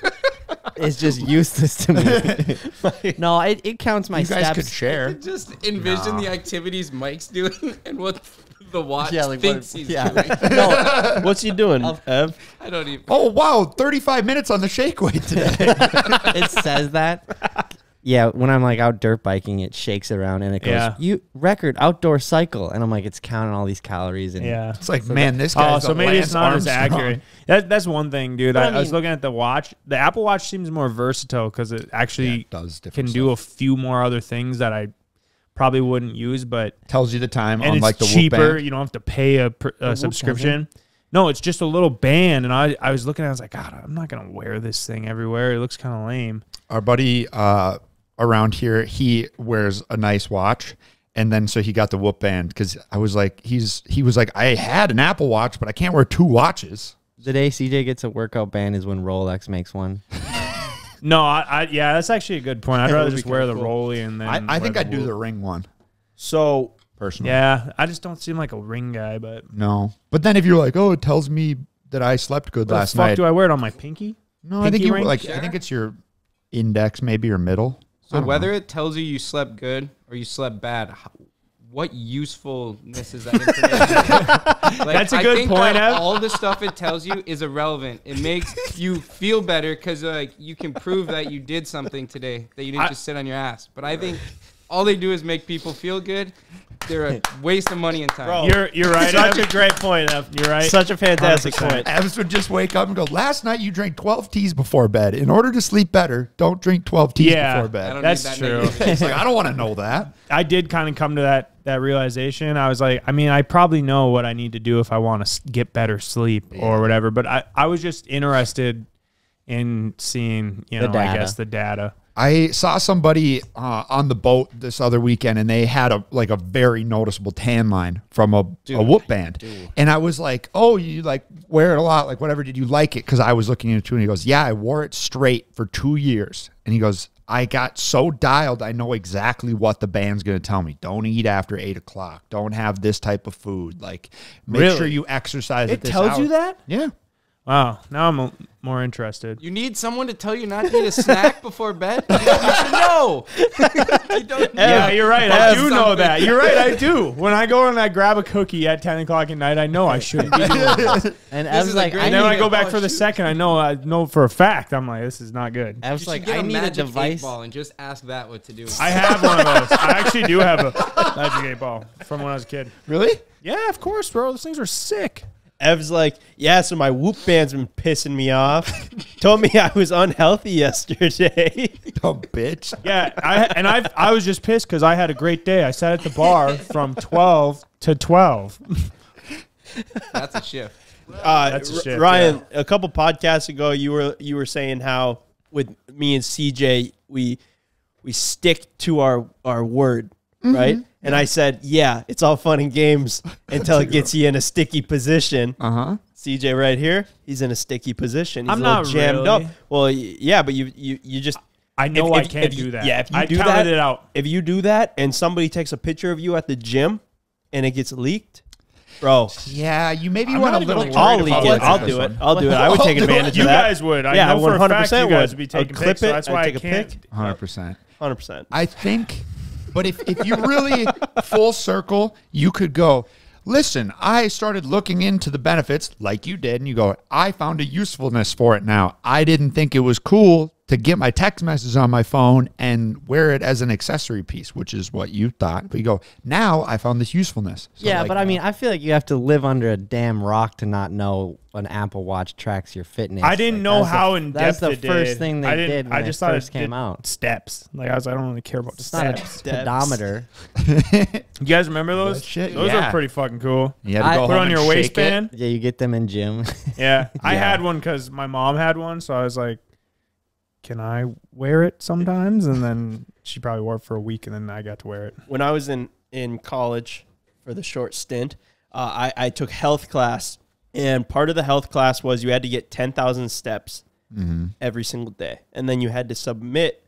it's just useless to me. Like, no, it, it counts my you guys steps. Could share. Just envision nah. the activities Mike's doing and what the watch yeah, like thinks what, he's yeah. doing. No, what's he doing, I'll, Ev? I don't even. Oh wow, thirty-five minutes on the shake weight today. It says that. Yeah, when I'm like out dirt biking, it shakes around and it goes, yeah. you record outdoor cycle. And I'm like, it's counting all these calories. And yeah. It's like, so man, this guy's oh, so maybe it's not as accurate. That, that's one thing, dude. I, I, mean, I was looking at the watch. The Apple Watch seems more versatile because it actually yeah, it does can stuff. do a few more other things that I probably wouldn't use. But tells you the time on like the cheaper. Whoop band. You don't have to pay a, a subscription. Doesn't. No, it's just a little band. And I, I was looking at it, I was like, God, I'm not going to wear this thing everywhere. It looks kind of lame. Our buddy... Uh, around here, he wears a nice watch, and then so he got the Whoop band because I was like, he's he was like, I had an Apple Watch, but I can't wear two watches. The day C J gets a workout band is when Rolex makes one. No, I, I yeah, that's actually a good point. I'd rather just wear the Rollie, and then I, I think I'd do the ring one. So personally, yeah, I just don't seem like a ring guy, but no. But then if you're like, oh, it tells me that I slept good last night. Do I wear it on my pinky? No, I think you like. I think it's your index, maybe your middle. So whether know. it tells you you slept good or you slept bad, how, what usefulness is that information? Like, that's a good I think point, Ev. All the stuff it tells you is irrelevant. It makes you feel better because like you can prove that you did something today, that you didn't I, just sit on your ass. But I think all they do is make people feel good. They're a waste of money and time. Bro, you're, you're right. Such Ev. a great point, Ev. You're right. Such a fantastic one hundred percent. Point. Evs would just wake up and go, last night you drank twelve teas before bed. In order to sleep better, don't drink twelve teas yeah, before bed. I don't That's that true. It's like, I don't want to know that. I did kind of come to that, that realization. I was like, I mean, I probably know what I need to do if I want to get better sleep yeah. or whatever. But I, I was just interested in seeing, you know, I guess the data. I saw somebody uh, on the boat this other weekend, and they had a like a very noticeable tan line from a, a Whoop band. I and I was like, oh, you like wear it a lot, like whatever, did you like it? Because I was looking into it, and he goes, yeah, I wore it straight for two years. And he goes, I got so dialed, I know exactly what the band's going to tell me. Don't eat after eight o'clock. Don't have this type of food. Like, make really? sure you exercise it at this hour. It tells you that? Yeah. Wow, now I'm more interested. You need someone to tell you not to eat a snack before bed? You should know. I don't know. Yeah, you're right. I do something. know that. You're right, I do. When I go and I grab a cookie at ten o'clock at night, I know I shouldn't be doing this. And, Ev's like, and then when I go back oh, for shoot. the second, I know I know for a fact. I'm like, this is not good. Ev's like, get I a need a device. Ball and just ask that what to do. I have one of those. I actually do have a magic eight ball from when I was a kid. Really? Yeah, of course, bro. Those things are sick. Ev's like, yeah, so my Whoop band's been pissing me off. Told me I was unhealthy yesterday. Dumb bitch. Yeah, I, and I I was just pissed because I had a great day. I sat at the bar from twelve to twelve. That's a shift. Uh, That's a shift, Ryan, yeah. a couple podcasts ago, you were you were saying how with me and C J, we we stick to our, our word, mm-hmm. right? And I said, yeah, it's all fun and games until it gets you in a sticky position. Uh-huh. C J right here, he's in a sticky position. He's I'm a not jammed really. up. Well, yeah, but you you, you just... I know if, I if, can't if you, do that. Yeah, if you I do that, it out. If you do that and somebody takes a picture of you at the gym and it gets leaked, bro. Yeah, you maybe I'm want a little... I'll leak it. I'll do it. I'll do it. I would take advantage of that. You guys would. I yeah, know for a fact you guys would be taking clip pics, it, so that's why I can't. one hundred percent. one hundred percent. I think... But if, if you really full circle, you could go, listen, I started looking into the benefits like you did. And you go, I found a usefulness for it now. I didn't think it was cool to get my text messages on my phone and wear it as an accessory piece, which is what you thought. But you go, now I found this usefulness. So yeah, like, but I mean, I feel like you have to live under a damn rock to not know an Apple Watch tracks your fitness. I didn't like, know how the, in depth. That's the first did. thing they I did when I just it thought first it came out. Steps. Like I was, I don't really care about the steps. Not a pedometer. You guys remember those? Shit? Those yeah. are pretty fucking cool. Yeah, I put on your waistband. It. Yeah, you get them in gym. Yeah, I yeah. had one because my mom had one, so I was like, can I wear it sometimes? And then she probably wore it for a week, and then I got to wear it. When I was in in college for the short stint, uh, I I took health class. And part of the health class was you had to get ten thousand steps mm-hmm. every single day. And then you had to submit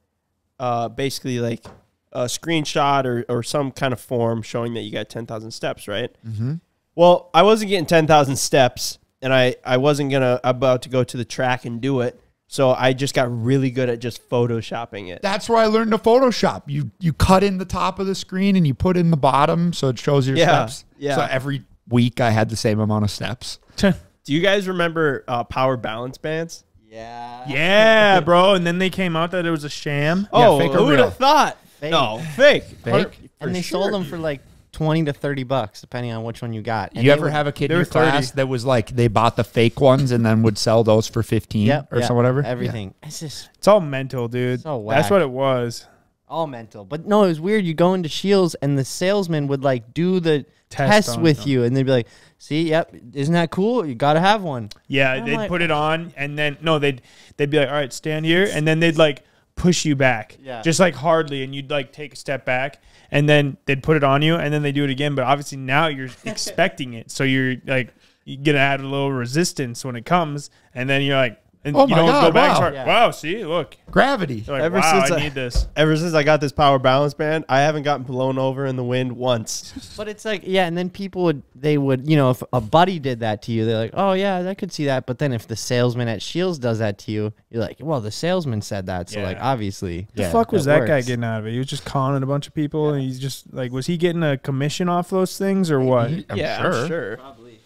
uh, basically like a screenshot or, or some kind of form showing that you got ten thousand steps, right? Mm-hmm. Well, I wasn't getting ten thousand steps, and I, I wasn't gonna about to go to the track and do it. So I just got really good at just Photoshopping it. That's where I learned to Photoshop. You, you cut in the top of the screen and you put in the bottom so it shows your yeah, steps. Yeah. So every week I had the same amount of steps. Do you guys remember uh, Power Balance bands? Yeah. Yeah, bro. And then they came out that it was a sham. Oh, yeah, who would have thought? Fake. No, fake. Fake. And they sure. sold them for like twenty to thirty bucks, depending on which one you got. And you ever were, have a kid in your class thirty that was like, they bought the fake ones and then would sell those for fifteen yep, or yep, so whatever? Everything. Yeah. It's just. It's all mental, dude. So whack. That's what it was. All mental. But no, it was weird. You go into Shields and the salesman would like do the test, test with them. you, and they'd be like, see, yep, isn't that cool? You gotta have one. Yeah, they'd like, put it on, and then no, they'd they'd be like, all right, stand here, and then they'd like push you back, yeah, just like hardly, and you'd like take a step back, and then they'd put it on you, and then they do it again. But obviously now you're expecting it, so you're like, you're gonna add a little resistance when it comes, and then you're like, and oh you my don't God, go back. Wow. Start, yeah. wow, see, look, gravity. Like, ever wow, since I, I need this. Ever since I got this Power Balance band, I haven't gotten blown over in the wind once. But it's like, yeah, and then people would, they would, you know, if a buddy did that to you, they're like, oh yeah, I could see that. But then if the salesman at Shields does that to you, you're like, well, the salesman said that, so yeah. like obviously, the yeah, fuck was that, that guy getting out of it? He was just conning a bunch of people, yeah. and he's just like, was he getting a commission off those things or what? He, I'm yeah, sure. I'm sure. Probably.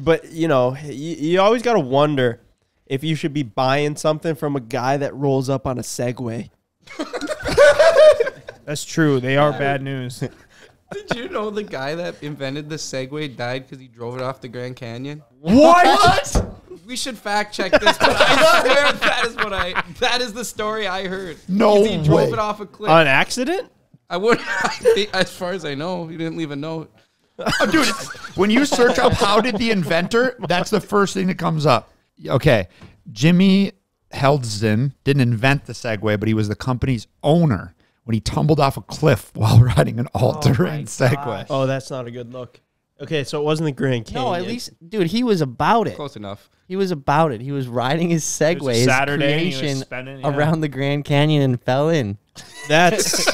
But you know, you, you always got to wonder if you should be buying something from a guy that rolls up on a Segway. That's true. They are bad news. Did you know the guy that invented the Segway died because he drove it off the Grand Canyon? What? What? We should fact check this, but I swear that is what I, that is the story I heard. No way. He drove it off a cliff. On accident? I would, as far as I know, he didn't leave a note. Oh, dude, when you search up how did the inventor, that's the first thing that comes up. Okay, Jimmy Heldzin didn't invent the Segway, but he was the company's owner when he tumbled off a cliff while riding an all-terrain oh Segway. Oh, that's not a good look. Okay, so it wasn't the Grand Canyon. No, at least, dude, he was about it. Close enough. He was about it. He was riding his Segway, his Saturday, creation, spending, yeah. around the Grand Canyon and fell in. That's...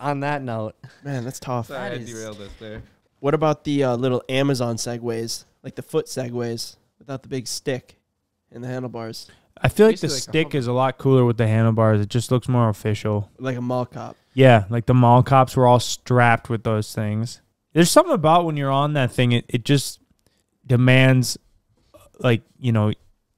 On that note. Man, that's tough. Sorry, that I is... derailed us there. What about the uh, little Amazon Segways, like the foot Segways? Without the big stick and the handlebars. I feel like the like stick a is a lot cooler with the handlebars. It just looks more official. Like a mall cop. Yeah, like the mall cops were all strapped with those things. There's something about when you're on that thing, it, it just demands, like, you know,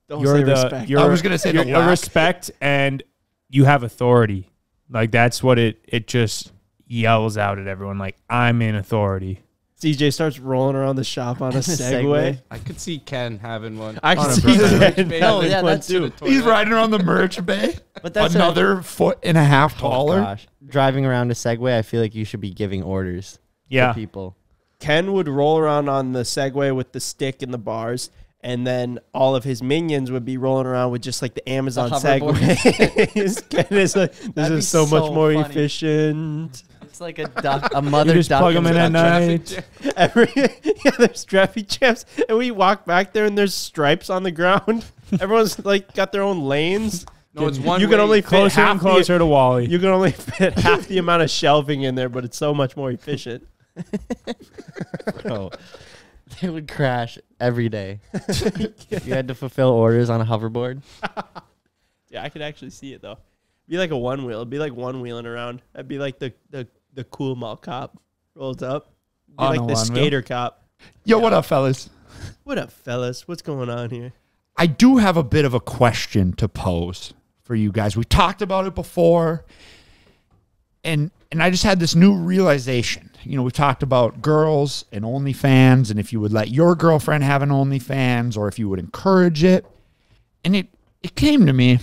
Don't you're the respect. You're, I was gonna say the respect and you have authority. Like that's what it it just yells out at everyone. Like, I'm in authority. C J starts rolling around the shop on a Segway. I could see Ken having one. I could see Ken. Oh, yeah, that's too. He's riding around the merch bay. But that's another a, foot and a half taller. Oh gosh. Driving around a Segway, I feel like you should be giving orders yeah. to people. Ken would roll around on the Segway with the stick and the bars, and then all of his minions would be rolling around with just like the Amazon the Segway. Ken is like, this is so, so much more funny. efficient. It's like a duck, a mother duck. You just duck plug them in at night. Every, yeah, there's traffic jams. And we walk back there and there's stripes on the ground. Everyone's like got their own lanes. No, it's one You way. can only closer fit and closer the, to Wally. You can only fit half the amount of shelving in there, but it's so much more efficient. Bro, they would crash every day. Yeah. You had to fulfill orders on a hoverboard. Yeah, I could actually see it though. Be like a one wheel. It'd be like one wheeling around. That'd be like the the, the cool mall cop rolls up. It'd be like the skater wheel. cop. Yo, yeah. What up, fellas? What up, fellas? What's going on here? I do have a bit of a question to pose for you guys. We talked about it before, and and I just had this new realization. You know, we talked about girls and OnlyFans, and if you would let your girlfriend have an OnlyFans, or if you would encourage it. And it it came to me,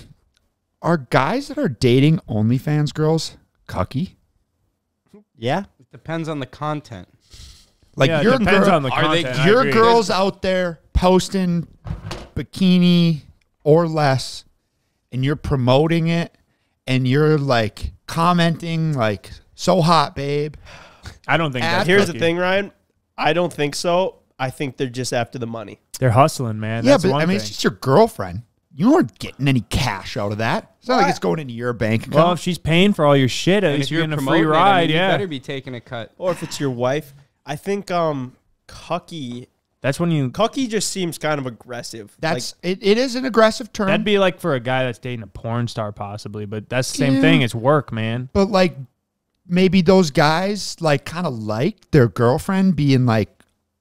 are guys that are dating OnlyFans girls cucky? Yeah, it depends on the content. Like yeah, your girl, on the are content, they, your girls out there posting bikini or less, and you're promoting it, and you're like commenting like, "So hot, babe." I don't think that's here's lucky. The thing, Ryan. I don't think so. I think they're just after the money. They're hustling, man. Yeah, that's but one I mean, thing. It's just your girlfriend. You aren't getting any cash out of that. It's not what? Like it's going into your bank account. Well, if she's paying for all your shit, at least you're getting a free ride. It, I mean, yeah, you better be taking a cut. Or if it's your wife. I think um, cucky. That's when you cucky just seems kind of aggressive. That's like, it. It is an aggressive term. That'd be like for a guy that's dating a porn star, possibly. But that's the same yeah. thing. It's work, man. But like, maybe those guys like kind of like their girlfriend being like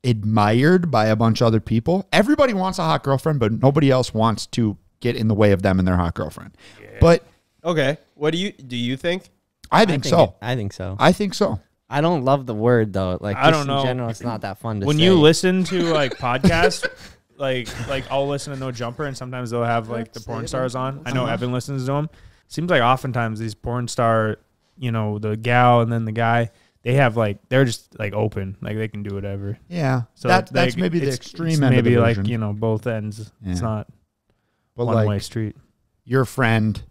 admired by a bunch of other people. Everybody wants a hot girlfriend, but nobody else wants to get in the way of them and their hot girlfriend. Yeah. But okay, what do you do? You think? I think, I think so. It, I think so. I think so. I don't love the word though. Like I don't know. In general, it's not that fun to. When say. You listen to like podcasts, like like I'll listen to No Jumper, and sometimes they'll have like the porn stars on. I know Evan listens to them. Seems like oftentimes these porn star, you know, the gal and then the guy, they have like they're just like open, like they can do whatever. Yeah, so that, that's like, maybe the extreme end. Maybe of the like version. You know both ends. Yeah. It's not but one like way street. Your friend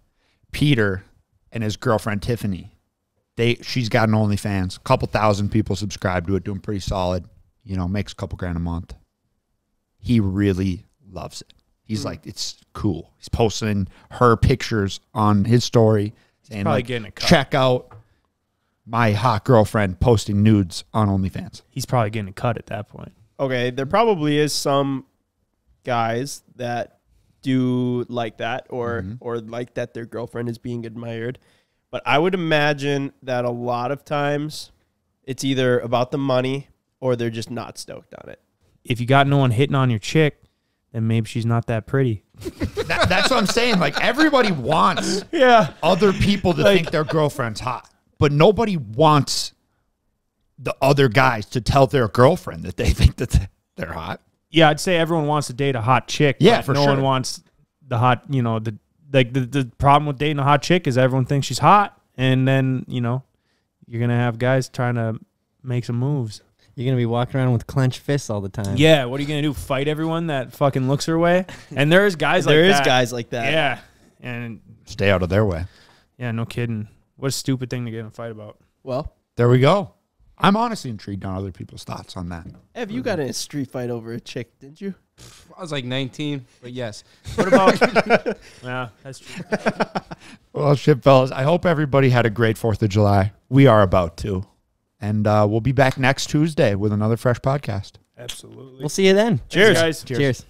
Peter and his girlfriend Tiffany. They, she's got an OnlyFans. A couple thousand people subscribe to it, doing pretty solid. You know, makes a couple grand a month. He really loves it. He's mm. like, it's cool. He's posting her pictures on his story, saying, probably like, getting a cut. Check out my hot girlfriend posting nudes on OnlyFans. He's probably getting a cut at that point. Okay, there probably is some guys that do like that or, mm-hmm. or like that their girlfriend is being admired. But I would imagine that a lot of times it's either about the money or they're just not stoked on it. If you got no one hitting on your chick, then maybe she's not that pretty. that, that's what I'm saying. Like everybody wants yeah. other people to like, think their girlfriend's hot, but nobody wants the other guys to tell their girlfriend that they think that they're hot. Yeah, I'd say everyone wants to date a hot chick. Yeah, but for no sure. one wants the hot, you know, the. Like, the, the problem with dating a hot chick is everyone thinks she's hot, and then, you know, you're going to have guys trying to make some moves. You're going to be walking around with clenched fists all the time. Yeah, what are you going to do, fight everyone that fucking looks her way? And there is guys like that. There is guys like that. Yeah. And stay out of their way. Yeah, no kidding. What a stupid thing to get in a fight about. Well. There we go. I'm honestly intrigued on other people's thoughts on that. Ev, you got in a street fight over a chick, didn't you? I was like nineteen, but yes. What about... yeah, that's true. Well, shit, fellas, I hope everybody had a great fourth of July. We are about to. And uh, we'll be back next Tuesday with another fresh podcast. Absolutely. We'll see you then. Cheers. Thanks, guys. Cheers. Cheers.